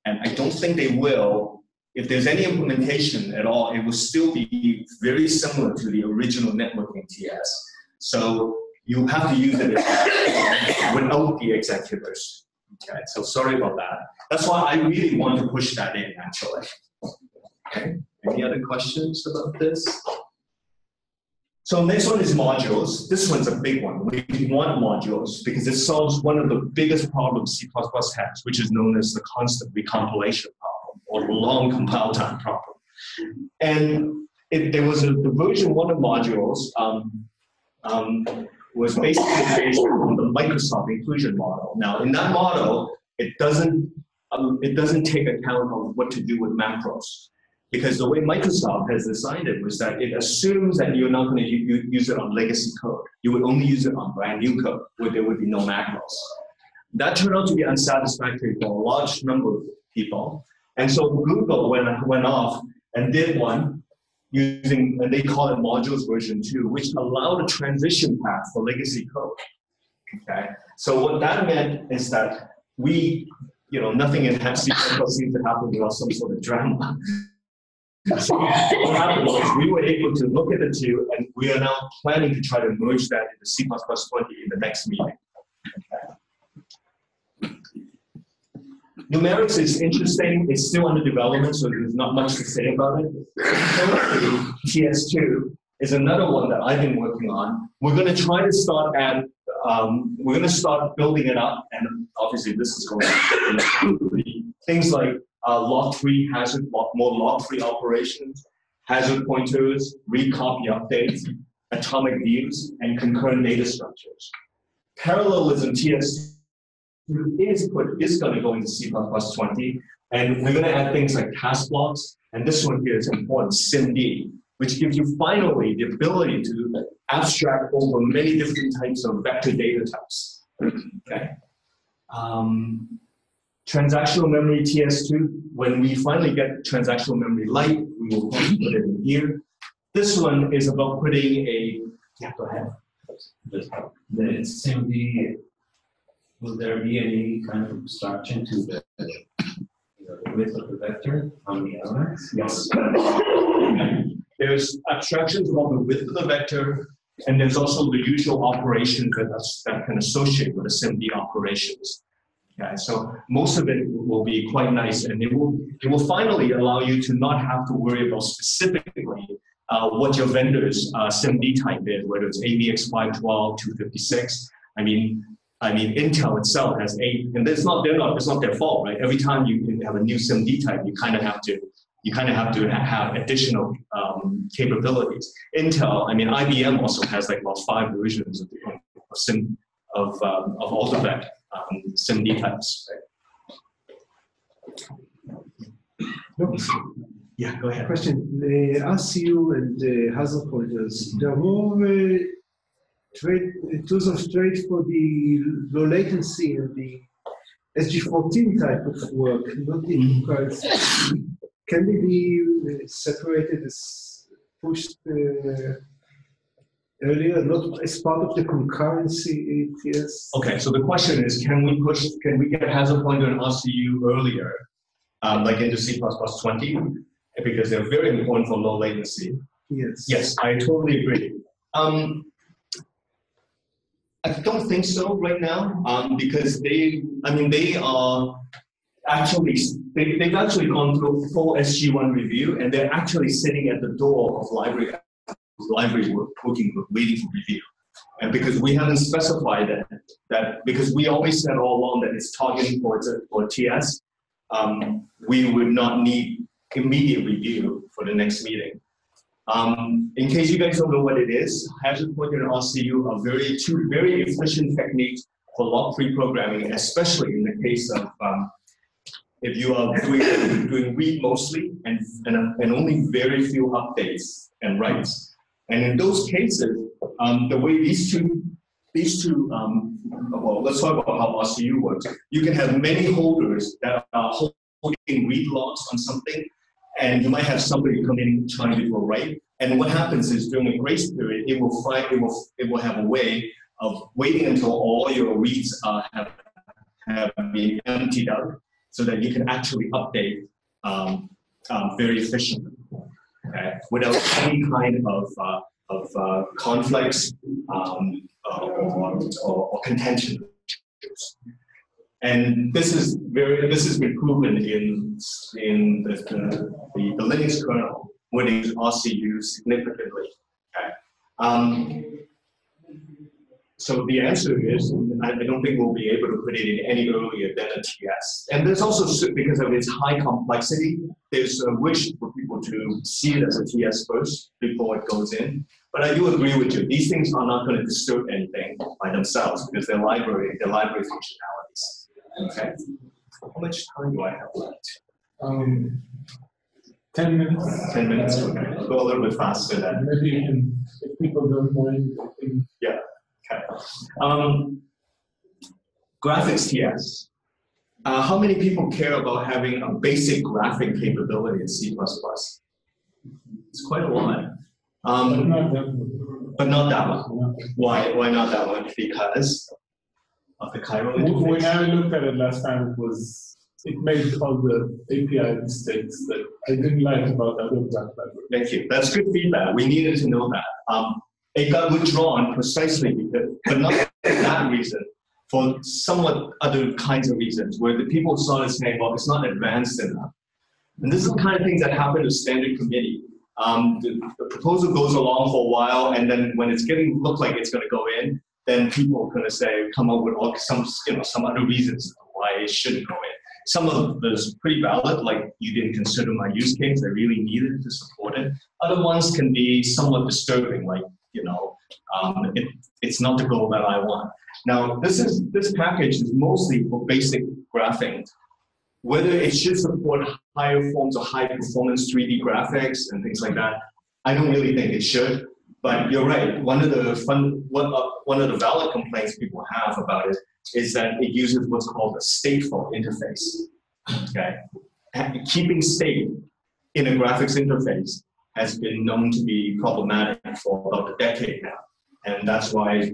and I don't think they will, if there's any implementation at all, it will still be very similar to the original networking T S. So you have to use it without the executors. Okay, so sorry about that. That's why I really want to push that in, actually. Okay, any other questions about this? So next one is modules. This one's a big one. We want modules because it solves one of the biggest problems C plus plus has, which is known as the constant recompilation problem or long compile time problem. And it, there was a the version one of modules um, um, was basically based on the Microsoft inclusion model. Now, in that model, it doesn't um, it doesn't take account of what to do with macros, because the way Microsoft has designed it was that it assumes that you're not going to use it on legacy code. You would only use it on brand new code, where there would be no macros. That turned out to be unsatisfactory for a large number of people, and so Google went went off and did one. Using, and they call it modules version two, which allowed a transition path for legacy code. Okay, so what that meant is that we, you know, nothing in C plus plus seems to happen without some sort of drama. So what happened was we were able to look at the two, and we are now planning to try to merge that into C plus plus twenty in the next meeting. Okay. Numerics is interesting. It's still under development, so there's not much to say about it. T S two is another one that I've been working on. We're going to try to start at, um, we're going to start building it up, and obviously this is going to be things like uh, log three hazard, more log three operations, hazard pointers, read copy updates, atomic views, and concurrent data structures. Parallelism T S two is put is going to go into C plus plus twenty, and we're going to add things like task blocks, and this one here is important, SIMD, which gives you finally the ability to abstract over many different types of vector data types. Okay. Um, transactional memory T S two, when we finally get transactional memory light, we will put it in here. This one is about putting a, yeah, go ahead. The SIMD. Will there be any kind of obstruction to the width of the vector on the elements? Yes. There's abstractions about the width of the vector, and there's also the usual operations that, that can associate with S I M D operations. Yeah, so most of it will be quite nice, and it will, it will finally allow you to not have to worry about specifically uh, what your vendor's uh, S I M D type is, whether it's A V X five twelve, two fifty-six. I mean, I mean, Intel itself has eight, and it's not, they're not, it's not their fault, right? Every time you have a new S I M D type, you kind of have to, you kind of have to have additional um, capabilities. Intel, I mean, I B M also has like about five versions of, of, of SIM of um, of all the vector. Um, S I M D types. Nope. Yeah, go ahead. Question. The R C U and the hazard pointers, mm-hmm. there are more uh, trade, tools of trade for the low latency and the S G fourteen type of work, not the mm-hmm. cards. Can they be separated as pushed uh, earlier, not as part of the concurrency T S? Okay, so the question is, can we push, can we get hazard pointer and R C U earlier, um, like into C plus plus twenty? Because they're very important for low latency. Yes. Yes, I totally agree. Um, I don't think so right now, um, because they, I mean, they are actually, they, they've actually gone through full S G one review, and they're actually sitting at the door of library library work, working with, waiting for review. And because we haven't specified that, that because we always said all along that it's targeting for, for T S, um, we would not need immediate review for the next meeting. Um, in case you guys don't know what it is, hazard pointer and R C U are very, two very efficient techniques for log three programming, especially in the case of um, if you are doing, doing read mostly and, and, and only very few updates and writes. And in those cases, um, the way these two, these two, um, well, let's talk about how R C U works. You can have many holders that are holding read logs on something, and you might have somebody come in trying to do a write. And what happens is during a grace period, it will find, it will, it will have a way of waiting until all your reads uh, have, have been emptied out, so that you can actually update um, um, very efficiently. Okay. Without any kind of, uh, of uh, conflicts um, uh, or, or, or contention. And this is very, this has been proven in, in the, the, the, the Linux kernel, where they also use significantly. Okay. Um, so the answer is, I don't think we'll be able to put it in any earlier than a T S. And there's also, because of its high complexity, there's a wish for people to see it as a T S first before it goes in. But I do agree with you. These things are not going to disturb anything by themselves because they're library, they're library functionalities. Okay. How much time do I have left? Um, ten minutes. Ten minutes. Okay. Go a little bit faster then. Maybe in, if people don't mind. Yeah. Okay. Um, graphics T S. Uh, how many people care about having a basic graphic capability in C plus plus? It's quite a lot. Um, but not that one. Why? Why not that one? Because of the chiral interface. When I looked at it last time, it was it made all the A P I mistakes that I didn't like about other libraries. Thank you. That's good feedback. We needed to know that. Um, It got withdrawn precisely because, but not for that reason, for somewhat other kinds of reasons, where the people started saying, well, it's not advanced enough. And this is the kind of things that happen to standard committee. Um, the, the proposal goes along for a while, and then when it's getting, look like it's going to go in, then people are going to say, come up with all, some, you know, some other reasons why it shouldn't go in. Some of those pretty valid, like you didn't consider my use case, I really needed to support it. Other ones can be somewhat disturbing, like, you know, um, it, it's not the goal that I want. Now, this is this package is mostly for basic graphing. Whether it should support higher forms of high-performance three D graphics and things like that, I don't really think it should. But you're right. One of the fun, one, uh, one of the valid complaints people have about it is that it uses what's called a stateful interface. Okay, and keeping state in a graphics interface has been known to be problematic for about a decade now. And that's why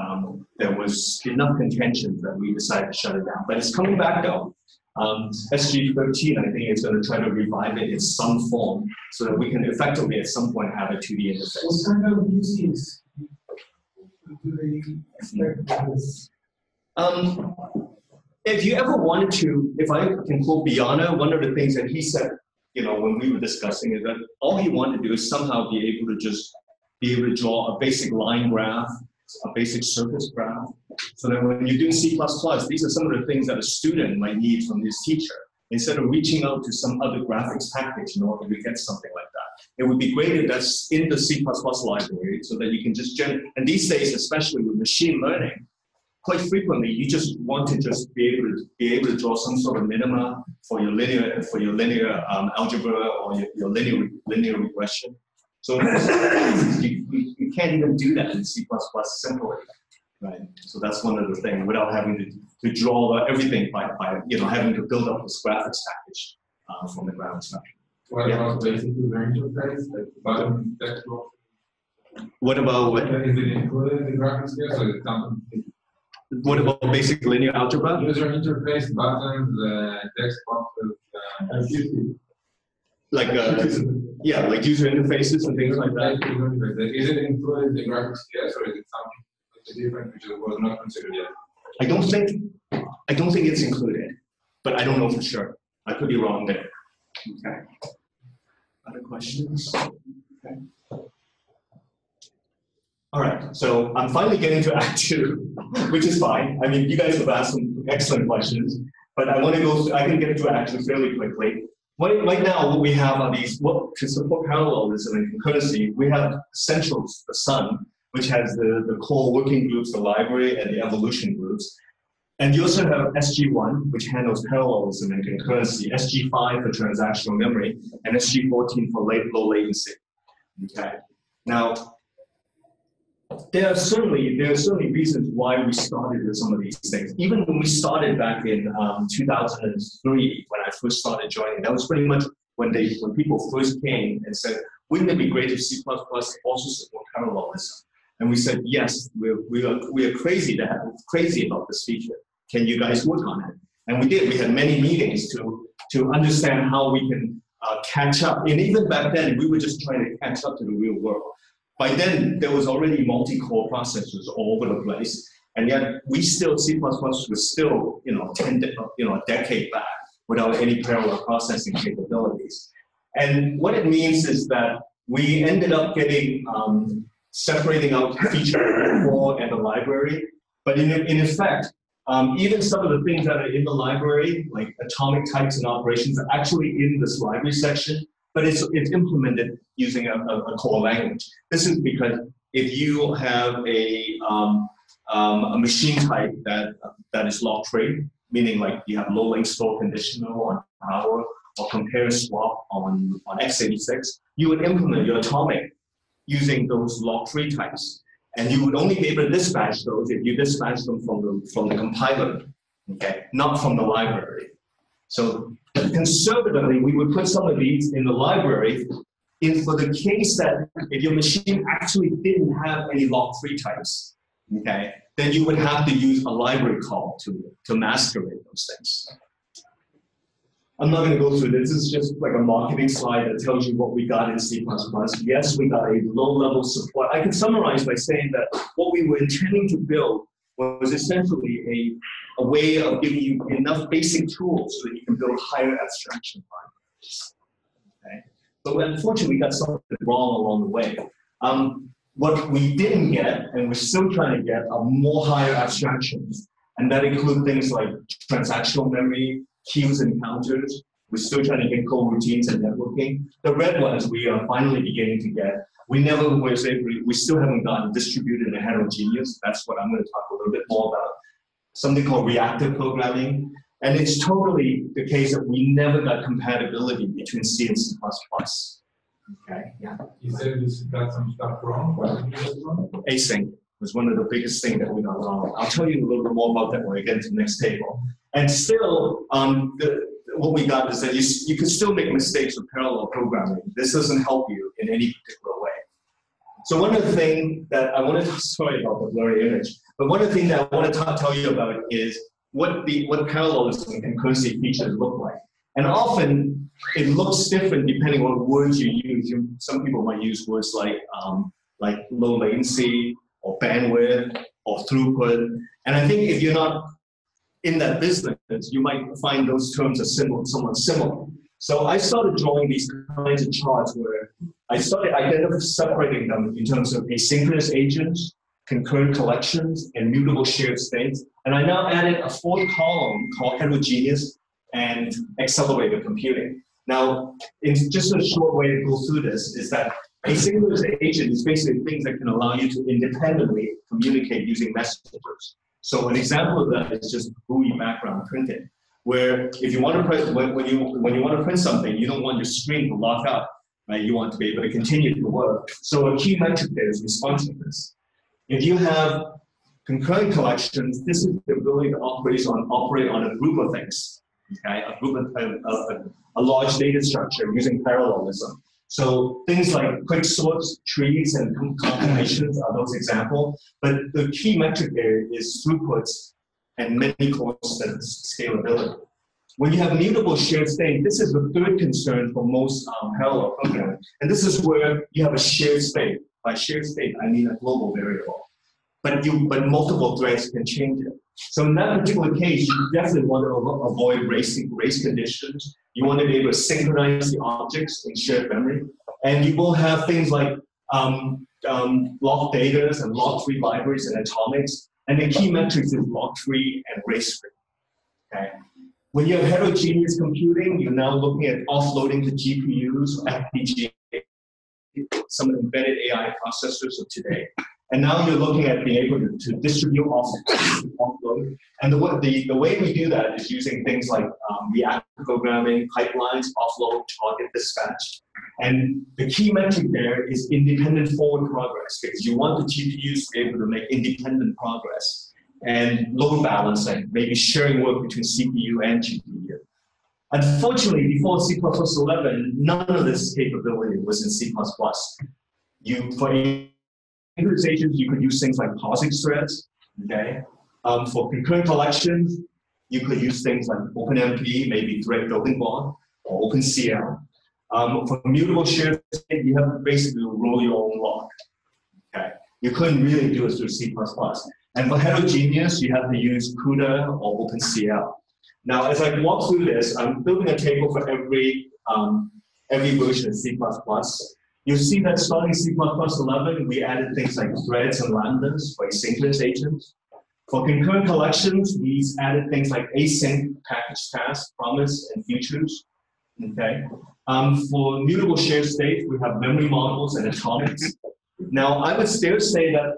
um, there was enough contention that we decided to shut it down. But it's coming back though. Um, S G thirteen, I think, is going to try to revive it in some form so that we can effectively at some point have a two D interface. What kind of uses do they expect from this? Um, if you ever wanted to, if I can quote Bjarne, one of the things that he said, you know, when we were discussing is that all he wanted to do is somehow be able to just be able to draw a basic line graph, a basic surface graph, so that when you're doing C plus plus, these are some of the things that a student might need from his teacher, instead of reaching out to some other graphics package in order to get something like that. It would be great if that's in the C plus plus library, so that you can just generate, and these days, especially with machine learning, quite frequently you just want to just be able to be able to draw some sort of minima for your linear for your linear um, algebra or your, your linear linear regression. So you, you can't even do that in C plus plus simply, right? So that's one of the things, without having to, to draw everything by, by, you know, having to build up this graphics package uh, from the ground up. What yeah. about basic user interface, like bottom desktop? What about what? Is it included in the graphics here, so it's something? What about basic linear algebra? User interface, buttons, uh, text boxes, uh, like uh, yeah, like user interfaces and things like that. Is it included in the graphics class, or is it something different which was not considered yet? I don't think I don't think it's included, but I don't know for sure. I could be wrong there. Okay. Other questions? Okay. All right, so I'm finally getting to Act Two, which is fine. I mean, you guys have asked some excellent questions, but I want to go. I can get to Act Two fairly quickly. Right, right now, what we have are these, what, to support parallelism and concurrency, we have essentials, the Sun, which has the, the core working groups, the library, and the evolution groups. And you also have S G one, which handles parallelism and concurrency, S G five for transactional memory, and S G fourteen for late, low latency. Okay. Now, there are certainly there are certainly reasons why we started with some of these things. Even when we started back in um, two thousand three, when I first started joining, that was pretty much when they when people first came and said, "Wouldn't it be great if C plus plus also support parallelism?" And we said, "Yes, we're, we are we are crazy to have crazy about this feature. Can you guys work on it?" And we did. We had many meetings to to understand how we can uh, catch up. And even back then, we were just trying to catch up to the real world. By then, there was already multi-core processors all over the place, and yet we still C plus plus was still you know ten you know a decade back without any parallel processing capabilities. And what it means is that we ended up getting um, separating out feature core and the library. But in in effect, um, even some of the things that are in the library, like atomic types and operations, are actually in this library section. But it's, it's implemented using a, a, a core language. This is because if you have a, um, um, a machine type that, that is log trade, meaning like you have low link store conditional on power or compare swap on, on x eighty-six, you would implement your atomic using those log tree types. And you would only be able to dispatch those if you dispatch them from the, from the compiler, okay, not from the library. So conservatively, we would put some of these in the library in for the case that if your machine actually didn't have any log three types, okay, then you would have to use a library call to, to masquerade those things. I'm not going to go through this. This is just like a marketing slide that tells you what we got in C plus plus. Yes, we got a low-level support. I can summarize by saying that what we were intending to build was essentially a, a way of giving you enough basic tools so that you can build higher abstraction libraries. Okay? But unfortunately, we got something wrong along the way. Um, what we didn't get, and we're still trying to get, are more higher abstractions. And that include things like transactional memory, queues and counters. We're still trying to get coroutines and networking. The red ones we are finally beginning to get. We never was able, we still haven't gotten distributed and heterogeneous. That's what I'm going to talk a little bit more about. Something called reactive programming. And it's totally the case that we never got compatibility between C and C plus plus. Okay, yeah. You said you got some stuff wrong. What did you get wrong? Async was one of the biggest things that we got wrong. I'll tell you a little bit more about that when we get to the next table. And still, um, the, what we got is that you, you can still make mistakes with parallel programming. This doesn't help you in any particular way. So one of the things that I want to, sorry about the blurry image, but one of the things that I want to talk, tell you about is what the what parallelism and cursive features look like. And often it looks different depending on what words you use. You, some people might use words like um, like low latency or bandwidth or throughput. And I think if you're not in that business, you might find those terms are similar, somewhat similar. So I started drawing these kinds of charts where I started identifying, separating them in terms of asynchronous agents, concurrent collections, and mutable shared states. And I now added a fourth column called heterogeneous and accelerated computing. Now, in just a short way to go through this is that asynchronous agent is basically things that can allow you to independently communicate using messengers. So an example of that is just buoy background printing, where if you want to print, when, when you when you want to print something, you don't want your screen to lock up, right? You want to be able to continue to work. So a key metric there is responsiveness. If you have concurrent collections, this is the ability to operate on operate on a group of things, okay? A group of a, a, a large data structure using parallelism. So things like quick sorts, trees, and compilations are those examples. But the key metric there is throughputs and many constant scalability. When you have mutable shared state, this is the third concern for most um, parallel programming. And this is where you have a shared state. By shared state, I mean a global variable. But, you, but multiple threads can change it. So in that particular case, you definitely want to avoid race, race conditions. You want to be able to synchronize the objects in shared memory. And you will have things like um, um, log data and log tree libraries and atomics. And the key metrics is log tree and race tree. Okay. When you have heterogeneous computing, you're now looking at offloading the G P Us, F P G A, some of the embedded A I processors of today. And now you're looking at being able to, to distribute offload. And the, the, the way we do that is using things like um, reactive programming, pipelines, offload, target dispatch. And the key metric there is independent forward progress, because you want the G P Us to be able to make independent progress. And load balancing, maybe sharing work between C P U and G P U. Unfortunately, before C plus plus eleven, none of this capability was in C plus plus. You, for Agents, you could use things like POSIX threads, okay? Um, for concurrent collections, you could use things like OpenMP, maybe thread building block, or OpenCL. Um, for mutable shared state, you have to basically roll your own log, okay? You couldn't really do it through C plus plus. And for heterogeneous, you have to use CUDA or OpenCL. Now, as I walk through this, I'm building a table for every, um, every version of C plus plus. You'll see that starting C plus plus eleven, we added things like threads and lambdas for asynchronous agents. For concurrent collections, we added things like async, package tasks, promise, and futures. Okay. Um, for mutable shared state, we have memory models and atomics. Now, I would still say that,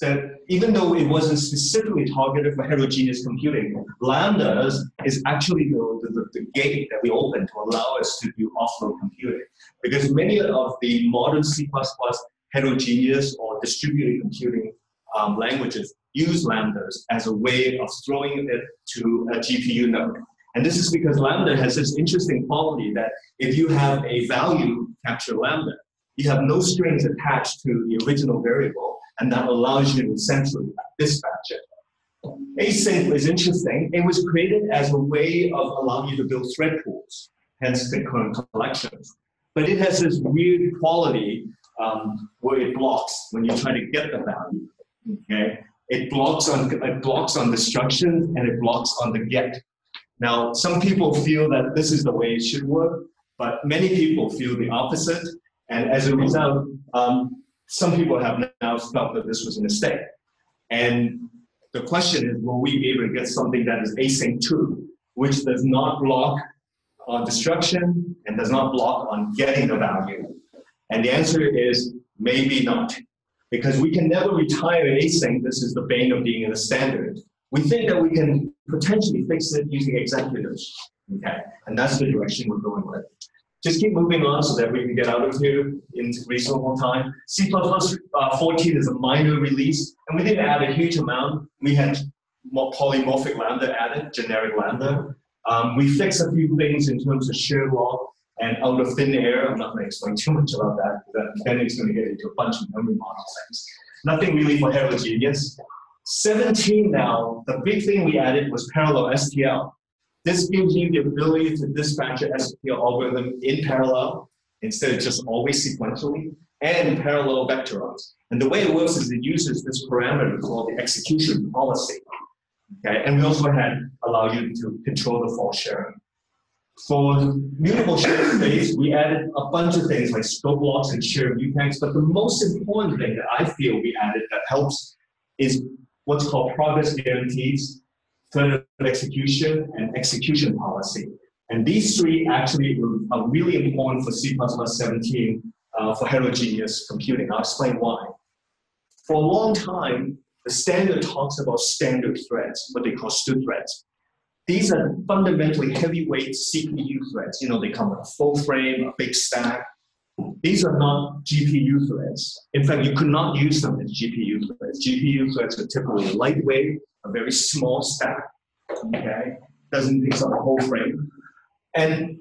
that even though it wasn't specifically targeted for heterogeneous computing, lambdas is actually the, the, the gate that we open to allow us to do offload computing. Because many of the modern C plus plus heterogeneous or distributed computing um, languages use lambdas as a way of throwing it to a G P U node. And this is because lambda has this interesting quality that if you have a value capture lambda, you have no strings attached to the original variable, and that allows you to essentially dispatch it. Async is interesting. It was created as a way of allowing you to build thread pools, hence the current collections. But it has this weird quality um, where it blocks when you try to get the value. Okay, it blocks on it blocks on destruction and it blocks on the get. Now, some people feel that this is the way it should work, but many people feel the opposite. And as a result, um, some people have now felt that this was a mistake. And the question is, will we be able to get something that is async too, which does not block on destruction and does not block on getting the value? And the answer is maybe not, because we can never retire async. This is the bane of being in a standard. We think that we can potentially fix it using executors, okay? And that's the direction we're going with. Just keep moving on so that we can get out of here in reasonable time. C plus plus fourteen is a minor release, and we didn't add a huge amount. We had more polymorphic lambda added, generic lambda. Um, we fixed a few things in terms of shared log and out of thin air. I'm not going to explain too much about that, because then it's going to get into a bunch of memory model things. Nothing really for heterogeneous. seventeen now, the big thing we added was parallel S P L. This gives you the ability to dispatch your S P L algorithm in parallel instead of just always sequentially, and parallel vectorized. And the way it works is it uses this parameter called the execution policy. Okay, and we also had allow you to control the fault sharing. For mutable shared space, we added a bunch of things like scope blocks and shared view tanks, but the most important thing that I feel we added that helps is what's called progress guarantees, threaded execution, and execution policy. And these three actually are really important for C plus plus seventeen uh, for heterogeneous computing. I'll explain why. For a long time, the standard talks about standard threads, what they call std threads. These are fundamentally heavyweight C P U threads. You know, they come with a full frame, a big stack. These are not G P U threads. In fact, you could not use them as G P U threads. G P U threads are typically lightweight, a very small stack, okay? Doesn't take up a whole frame. And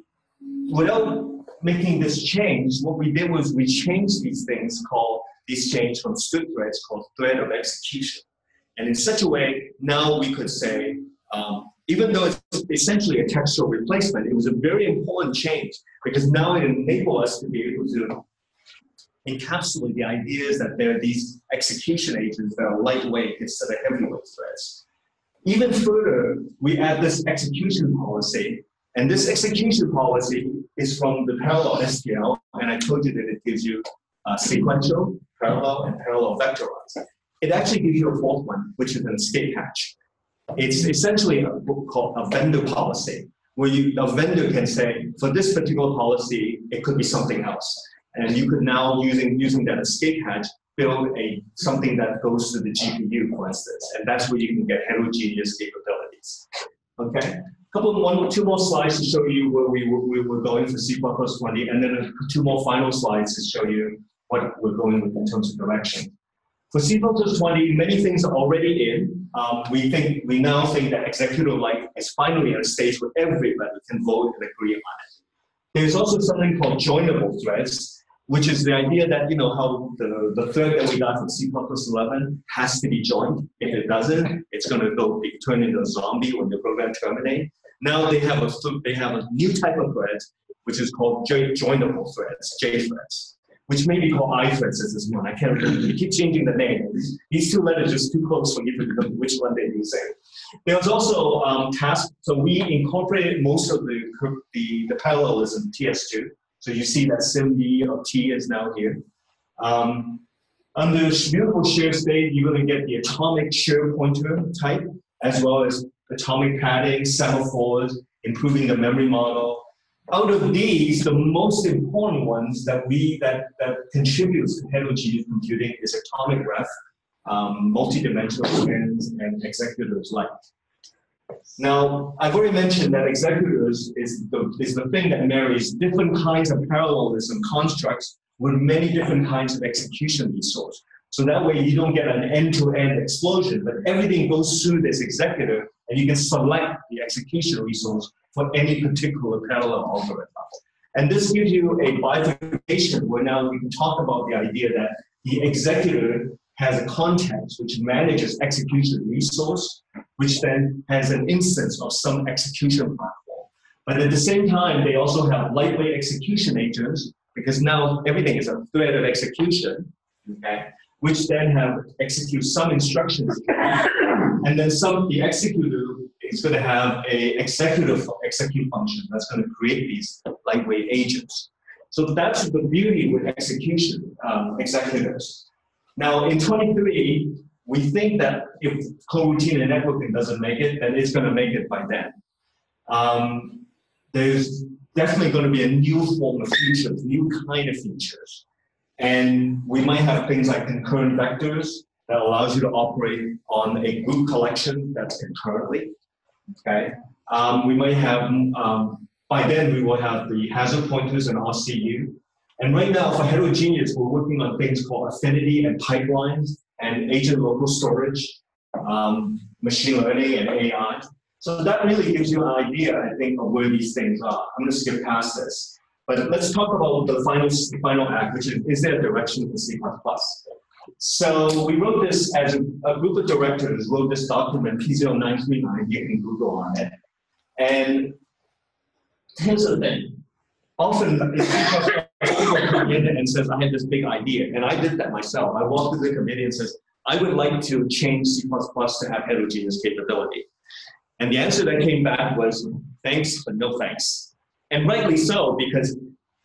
without making this change, what we did was we changed these things called, these change from std threads called thread of execution. And in such a way, now we could say, um, even though it's essentially a textual replacement, it was a very important change because now it enabled us to be able to encapsulate the ideas that there are these execution agents that are lightweight instead of heavyweight threads. Even further, we add this execution policy, and this execution policy is from the parallel S P L, and I told you that it gives you uh, sequential, parallel, and parallel vectorized. It actually gives you a fourth one, which is an escape hatch. It's essentially a book called a vendor policy, where you, a vendor can say, for this particular policy, it could be something else. And you could now, using, using that escape hatch, build a, something that goes to the G P U, for instance. And that's where you can get heterogeneous capabilities. Okay? Couple, one, two more slides to show you where we, we were going for C plus plus twenty, and then two more final slides to show you what we're going with in terms of direction. For C plus plus twenty, many things are already in. Um, we think we now think that executive-like is finally at a stage where everybody can vote and agree on it. There's also something called joinable threads, which is the idea that you know how the, the thread that we got from C plus plus eleven has to be joined. If it doesn't, it's going to go be, turn into a zombie when the program terminates. Now they have a they have a new type of thread, which is called J, joinable threads, J threads. Which may be called I threads at this point. I can't remember. They keep changing the name. These two letters are just too close for you to remember which one they're using. There was also um, task. So we incorporated most of the, the, the parallelism T S two. So you see that SIMD of T is now here. Um, under mutable shared state, you're going to get the atomic shared pointer type, as well as atomic padding, semaphores, improving the memory model. Out of these, the most important ones that we that, that contributes to heterogeneous computing is atomic ref, um, multi-dimensional trends, and executors like. Now, I've already mentioned that executors is the, is the thing that marries different kinds of parallelism constructs with many different kinds of execution resources. So that way you don't get an end-to-end explosion, but everything goes through this executor, and you can select the execution resource for any particular parallel algorithm. And this gives you a bifurcation where now we can talk about the idea that the executor has a context which manages execution resource, which then has an instance of some execution platform. But at the same time, they also have lightweight execution agents, because now everything is a thread of execution, okay, which then have execute some instructions. And then some the executor is going to have an executive execute function that's going to create these lightweight agents. So that's the beauty with execution um, executors. Now in twenty-three, we think that if coroutine and networking doesn't make it, then it's going to make it by then. Um, there's definitely going to be a new form of features, new kind of features. And we might have things like concurrent vectors that allows you to operate on a group collection that's concurrently. Okay, um, we might have, um, by then we will have the hazard pointers and R C U. And right now for heterogeneous, we're working on things called affinity and pipelines and agent local storage, um, machine learning and A I. So that really gives you an idea, I think, of where these things are. I'm gonna skip past this. But let's talk about the final, final act, which is, is there a direction for C plus plus? So we wrote this as a, a group of directors wrote this document, P zero nine three nine, getting Google on it. And here's the thing. Often people come in and says, I had this big idea. And I did that myself. I walked to the committee and says, I would like to change C plus plus to have heterogeneous capability. And the answer that came back was, thanks, but no thanks. And rightly so, because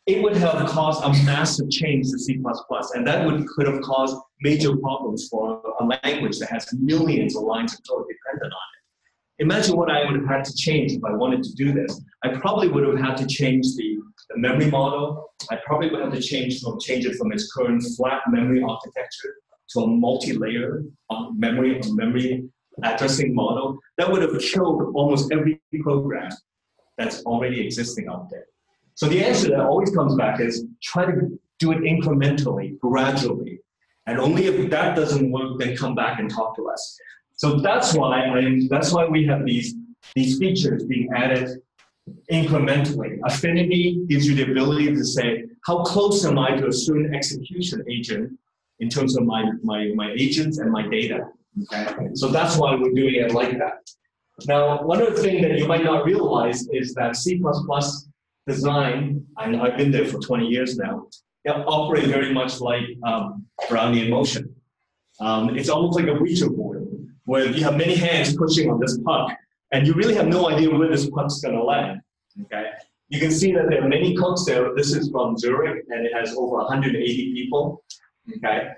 it would have caused a massive change to C plus plus, and that would could have caused major problems for a language that has millions of lines of code dependent on it. Imagine what I would have had to change if I wanted to do this. I probably would have had to change the, the memory model. I probably would have to change, from, change it from its current flat memory architecture to a multi-layer memory on memory addressing model. That would have killed almost every program that's already existing out there. So the answer that always comes back is try to do it incrementally, gradually. And only if that doesn't work, then come back and talk to us. So that's why I, that's why we have these, these features being added incrementally. Affinity gives you the ability to say, how close am I to a certain execution agent in terms of my, my, my agents and my data? Okay. So that's why we're doing it like that. Now, one other thing that you might not realize is that C plus plus design, and I've been there for twenty years now, they operate very much like um, Brownian motion. Um, it's almost like a Ouija board, where you have many hands pushing on this puck, and you really have no idea where this puck's going to land. Okay? You can see that there are many cooks there. This is from Zurich, and it has over one hundred eighty people. Okay?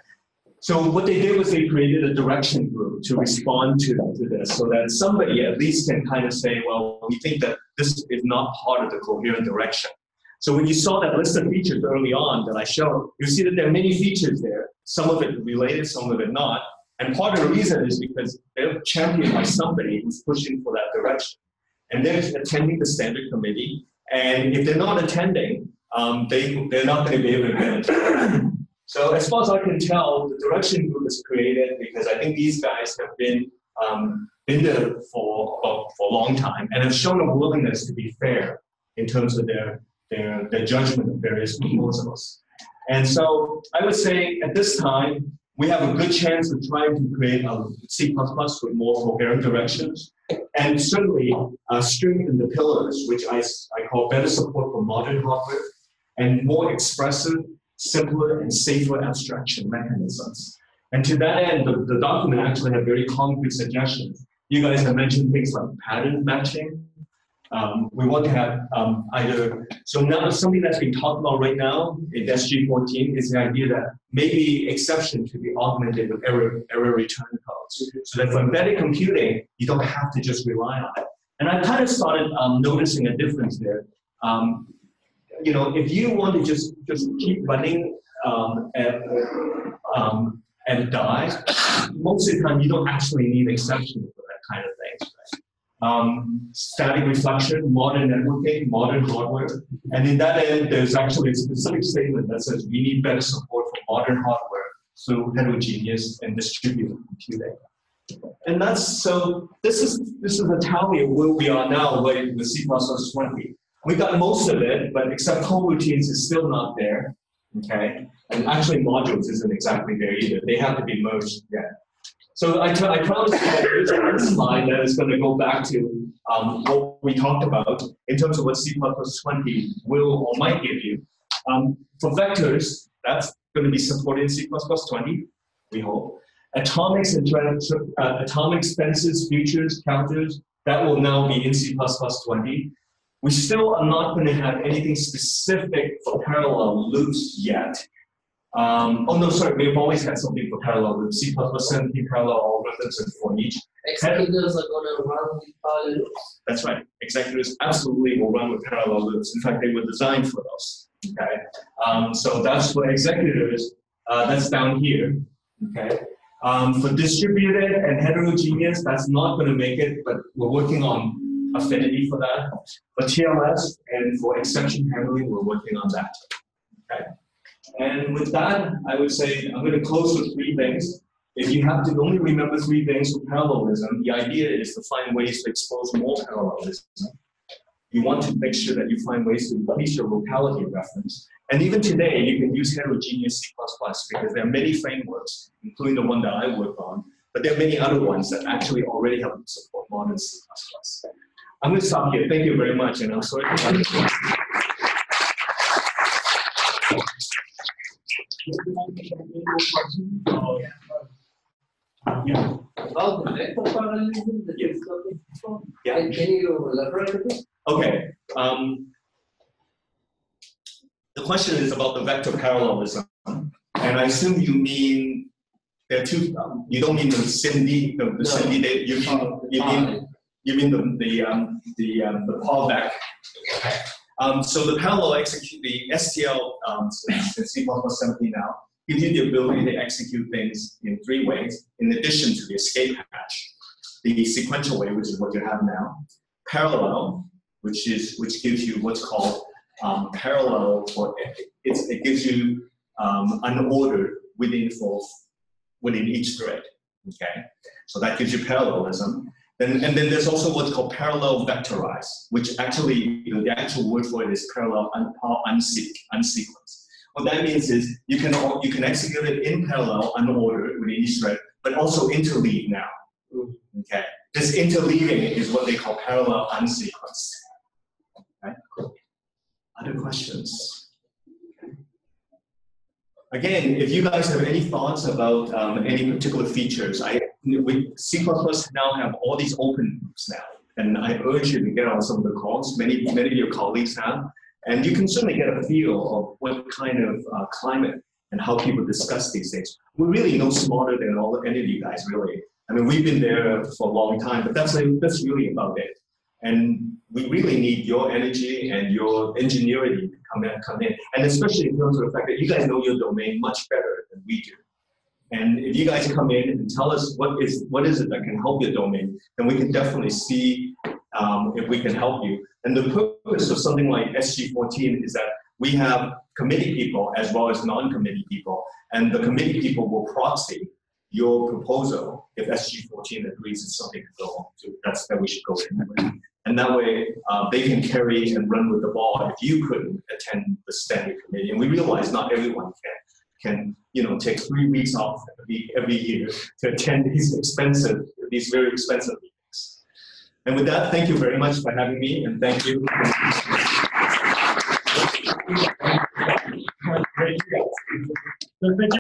So what they did was they created a direction group to respond to, to this, so that somebody at least can kind of say, well, we think that this is not part of the coherent direction. So when you saw that list of features early on that I showed, you see that there are many features there, some of it related, some of it not. And part of the reason is because they're championed by somebody who's pushing for that direction. And they're attending the standard committee. And if they're not attending, um, they, they're not going to be able to manage. So as far as I can tell, the direction group is created because I think these guys have been, um, been there for, well, for a long time and have shown a willingness to be fair in terms of their, their, their judgment of various proposals. And so I would say at this time, we have a good chance of trying to create a C plus plus with more coherent directions and certainly uh, strengthen the pillars, which I, I call better support for modern hardware and more expressive, simpler and safer abstraction mechanisms. And to that end, the, the document actually had very concrete suggestions. You guys have mentioned things like pattern matching. Um, we want to have um, either, so now something that's being talked about right now in S G fourteen is the idea that maybe exception should be augmented with error, error return codes. So that for embedded computing, you don't have to just rely on it. And I kind of started um, noticing a difference there. Um, You know, if you want to just, just keep running um, at, um, and die, most of the time you don't actually need exceptions for that kind of thing. Right? Um, static reflection, modern networking, modern hardware. And in that end, there's actually a specific statement that says we need better support for modern hardware through heterogeneous and distributed computing. And that's, so this is, this is a tally of where we are now with the C plus plus twenty. We got most of it, but except coroutines is still not there, okay? And actually modules isn't exactly there either. They have to be merged, yeah. So I, I promise you that this slide that is going to go back to um, what we talked about in terms of what C plus plus twenty will or might give you. Um, for vectors, that's going to be supported in C plus plus twenty, we hope. Atomics and uh, atomic senses, futures, counters, that will now be in C plus plus twenty. We still are not going to have anything specific for parallel loops yet. Um, oh no, sorry, we've always had something for parallel loops. C plus plus seventeen parallel algorithms and for each. Executors are going to run with parallel loops. That's right. Executors absolutely will run with parallel loops. In fact, they were designed for those. Okay. Um, so that's for executors. Uh, that's down here. Okay. Um, for distributed and heterogeneous, that's not going to make it, but we're working on affinity for that. For T L S and for exception handling, we're working on that. Okay. And with that, I would say I'm going to close with three things. If you have to only remember three things for parallelism, the idea is to find ways to expose more parallelism. You want to make sure that you find ways to increase your locality reference. And even today, you can use heterogeneous C++ because there are many frameworks, including the one that I work on, but there are many other ones that actually already help support modern C++. I'm going to stop here. Thank you very much, and I'm sorry for that. Yeah. About the network parallelism that you started before, yeah. Can you elaborate a bit? Okay. Um, the question is about the vector parallelism, and I assume you mean there are two. Um, you don't mean the S I M D, the, the no. S I M D. They, you mean oh, you mean oh. you mean the the um, the um, the callback. Okay. Um, so the parallel execute, the S T L, um, so C plus plus seventeen now, gives you the ability to execute things in three ways, in addition to the escape hatch, the sequential way, which is what you have now, parallel, which is which gives you what's called um, parallel, or it, it's, it gives you um, unordered within for, within each thread. Okay, so that gives you parallelism. Then, and then there's also what's called parallel vectorize, which actually, you know, the actual word for it is parallel un, unsequ, unsequenced. What that means is you can you can execute it in parallel, unordered with each thread, but also interleave now. Okay, this interleaving is what they call parallel unsequenced. Okay. Other questions? Again, if you guys have any thoughts about um, any particular features, I. With C plus plus now have all these open groups now, and I urge you to get on some of the calls. Many, many of your colleagues have, and you can certainly get a feel of what kind of uh, climate and how people discuss these things. We're really no smarter than all any of you guys, really. I mean, we've been there for a long time, but that's like, that's really about it. And we really need your energy and your ingenuity to come in, come in, and especially in terms of the fact that you guys know your domain much better than we do. And if you guys come in and tell us what is what is it that can help your domain, then we can definitely see um, if we can help you. And the purpose of something like S G fourteen is that we have committee people as well as non-committee people, and the committee people will proxy your proposal if S G fourteen agrees it's something to go on to. That's that we should go in with. And that way uh, they can carry and run with the ball if you couldn't attend the standing committee. And we realize not everyone can. Can you know take three weeks off every, every year to attend these expensive, these very expensive meetings. And with that, thank you very much for having me, and thank you.